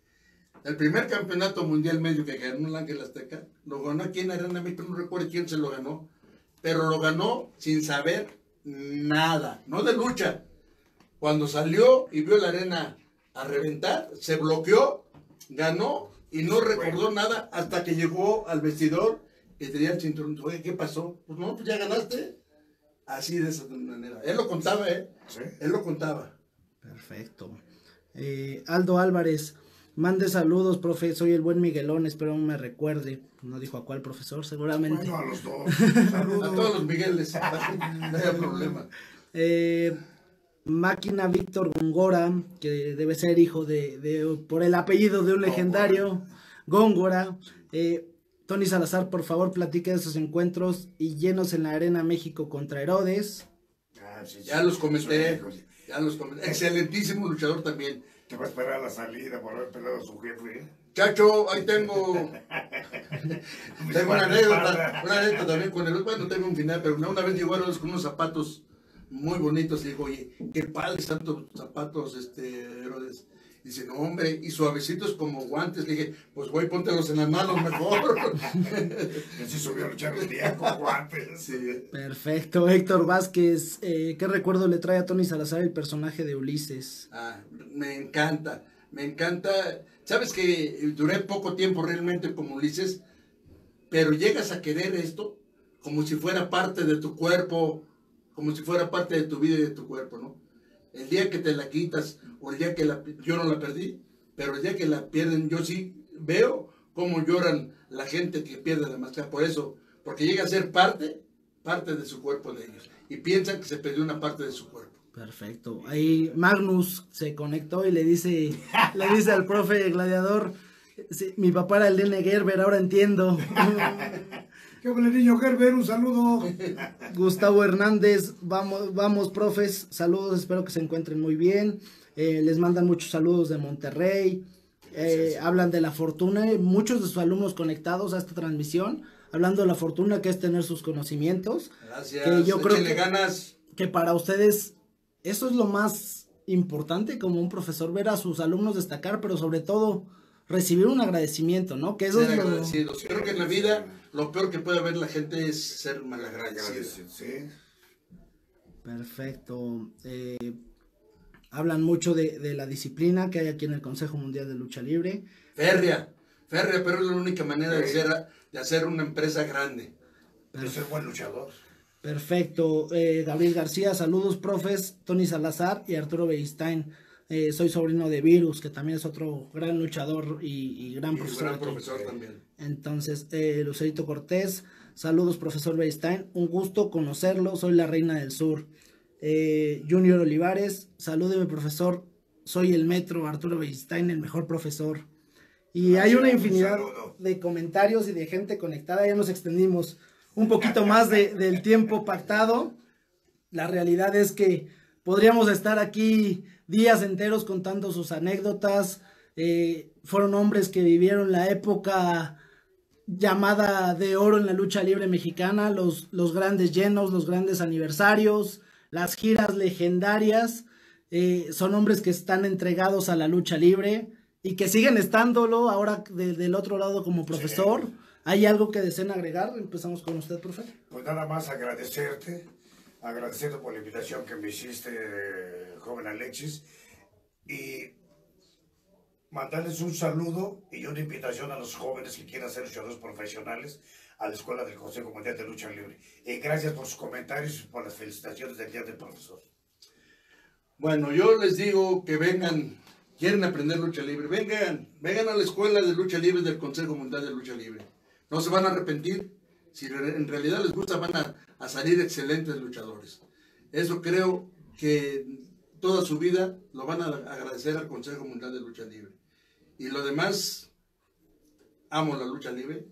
El primer campeonato mundial medio que ganó el Ángel Azteca, lo ganó aquí en Arena México, no recuerdo quién se lo ganó, pero lo ganó sin saber nada, no de lucha. Cuando salió y vio la arena a reventar, se bloqueó, ganó y no recordó nada hasta que llegó al vestidor y tenía el cinturón. Oye, ¿qué pasó? Pues no, pues ya ganaste. Así de esa manera. Él lo contaba, ¿eh? ¿Sí? Él lo contaba. Perfecto. Aldo Álvarez, mande saludos, profe, soy el buen Miguelón, espero aún me recuerde. No dijo a cuál profesor, seguramente. Bueno, a los dos. Saludos. A todos los Migueles, no hay problema. Máquina Víctor Góngora, que debe ser hijo por el apellido de un legendario, Góngora. Tony Salazar, por favor, platica de sus encuentros y llenos en la Arena México contra Herodes. Ya los comenté, excelentísimo luchador también. Te va a esperar la salida por haber peleado a su jefe, ¿eh? Chacho, ahí tengo una anécdota también con el... Bueno, tengo un final, pero una vez llegó a Herodes con unos zapatos muy bonitos y dijo: oye, qué padre están tus zapatos, Herodes. Dice: no, hombre, y suavecitos como guantes. Le dije: pues voy, póntelos en las manos mejor. Así subió a luchar un día con guantes. Sí. Perfecto. Héctor Vázquez, ¿qué recuerdo le trae a Tony Salazar el personaje de Ulises? Me encanta, me encanta. Sabes que duré poco tiempo realmente como Ulises, pero llegas a querer esto como si fuera parte de tu cuerpo, como si fuera parte de tu vida y de tu cuerpo, ¿no? El día que te la quitas, o el día que yo no la perdí, pero el día que la pierden, yo sí veo cómo lloran la gente que pierde la máscara. Por eso, porque llega a ser parte de su cuerpo de ellos, y piensan que se perdió una parte de su cuerpo. Perfecto. Ahí Magnus se conectó y le dice al profe gladiador: sí, mi papá era el Nene Gerber, ahora entiendo. ¡Qué buen niño Gerber! ¡Un saludo! Gustavo Hernández, vamos profes, saludos, espero que se encuentren muy bien. Les mandan muchos saludos de Monterrey. Hablan de la fortuna, muchos de sus alumnos conectados a esta transmisión, hablando de la fortuna que es tener sus conocimientos. Gracias, que yo creo que para ustedes eso es lo más importante como un profesor, ver a sus alumnos destacar, pero sobre todo recibir un agradecimiento, ¿no? Que eso es lo... Yo creo que en la vida Lo peor que puede haber la gente es ser malagrada. Sí, sí, sí. Perfecto. Hablan mucho de la disciplina que hay aquí en el Consejo Mundial de Lucha Libre. Férrea, pero es la única manera de hacer una empresa grande. De ser buen luchador. Perfecto. Gabriel García, saludos, profes Tony Salazar y Arturo Beristain. Soy sobrino de Virus, que también es otro gran luchador y gran profesor. Gran profesor también. Entonces, Lucerito Cortés, saludos, profesor Beristain. Un gusto conocerlo, soy la reina del sur. Junior Olivares, salúdeme, profesor. Soy el metro Arturo Beristain, el mejor profesor. Y hay una infinidad de comentarios y de gente conectada. Ya nos extendimos un poquito más del tiempo pactado. La realidad es que podríamos estar aquí días enteros contando sus anécdotas. Fueron hombres que vivieron la época llamada de oro en la lucha libre mexicana, los grandes llenos, los grandes aniversarios, las giras legendarias. Son hombres que están entregados a la lucha libre y que siguen estándolo ahora del otro lado como profesor. Sí. ¿Hay algo que deseen agregar? Empezamos con usted, profe. Pues nada más agradecerte por la invitación que me hiciste, joven Alexis, y mandarles un saludo y una invitación a los jóvenes que quieran ser luchadores profesionales a la Escuela del Consejo Mundial de Lucha Libre. Y gracias por sus comentarios y por las felicitaciones del Día del Profesor. Bueno, yo les digo que vengan, quieren aprender lucha libre, vengan a la Escuela de Lucha Libre del Consejo Mundial de Lucha Libre. No se van a arrepentir. Si en realidad les gusta, van a salir excelentes luchadores. Eso creo que toda su vida lo van a agradecer al Consejo Mundial de Lucha Libre. Y lo demás, amo la lucha libre.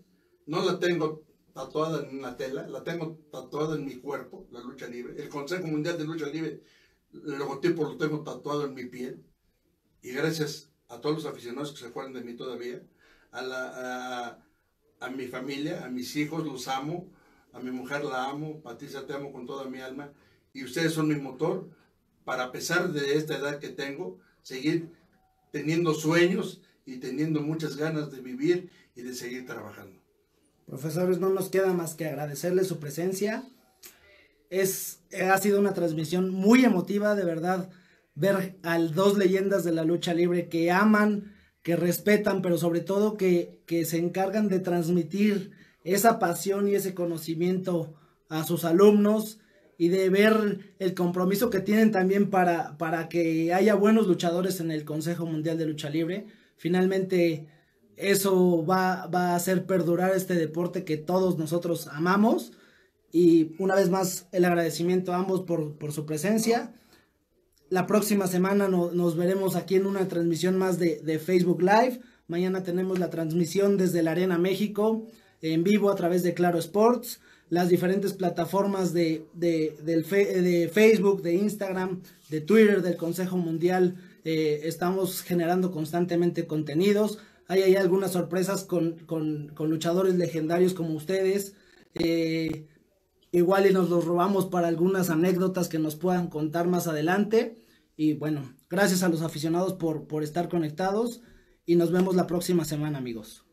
No la tengo tatuada en una tela, la tengo tatuada en mi cuerpo, la lucha libre. El Consejo Mundial de Lucha Libre, el logotipo lo tengo tatuado en mi piel. Y gracias a todos los aficionados que se acuerdan de mí todavía, a mi familia, a mis hijos, los amo, a mi mujer la amo, Patricia, te amo con toda mi alma, y ustedes son mi motor para, a pesar de esta edad que tengo, seguir teniendo sueños y teniendo muchas ganas de vivir y de seguir trabajando. Profesores, no nos queda más que agradecerles su presencia. Ha sido una transmisión muy emotiva, de verdad, ver a dos leyendas de la lucha libre que aman, que respetan, pero sobre todo que se encargan de transmitir esa pasión y ese conocimiento a sus alumnos, y de ver el compromiso que tienen también para que haya buenos luchadores en el Consejo Mundial de Lucha Libre. Finalmente, eso va a hacer perdurar este deporte que todos nosotros amamos. Y una vez más, el agradecimiento a ambos por su presencia. La próxima semana nos veremos aquí en una transmisión más de Facebook Live. Mañana tenemos la transmisión desde la Arena México, en vivo a través de Claro Sports, las diferentes plataformas de Facebook, de Instagram, de Twitter, del Consejo Mundial. Estamos generando constantemente contenidos. Hay algunas sorpresas con luchadores legendarios como ustedes. Igual y nos los robamos para algunas anécdotas que nos puedan contar más adelante. Y bueno, gracias a los aficionados por estar conectados. Y nos vemos la próxima semana, amigos.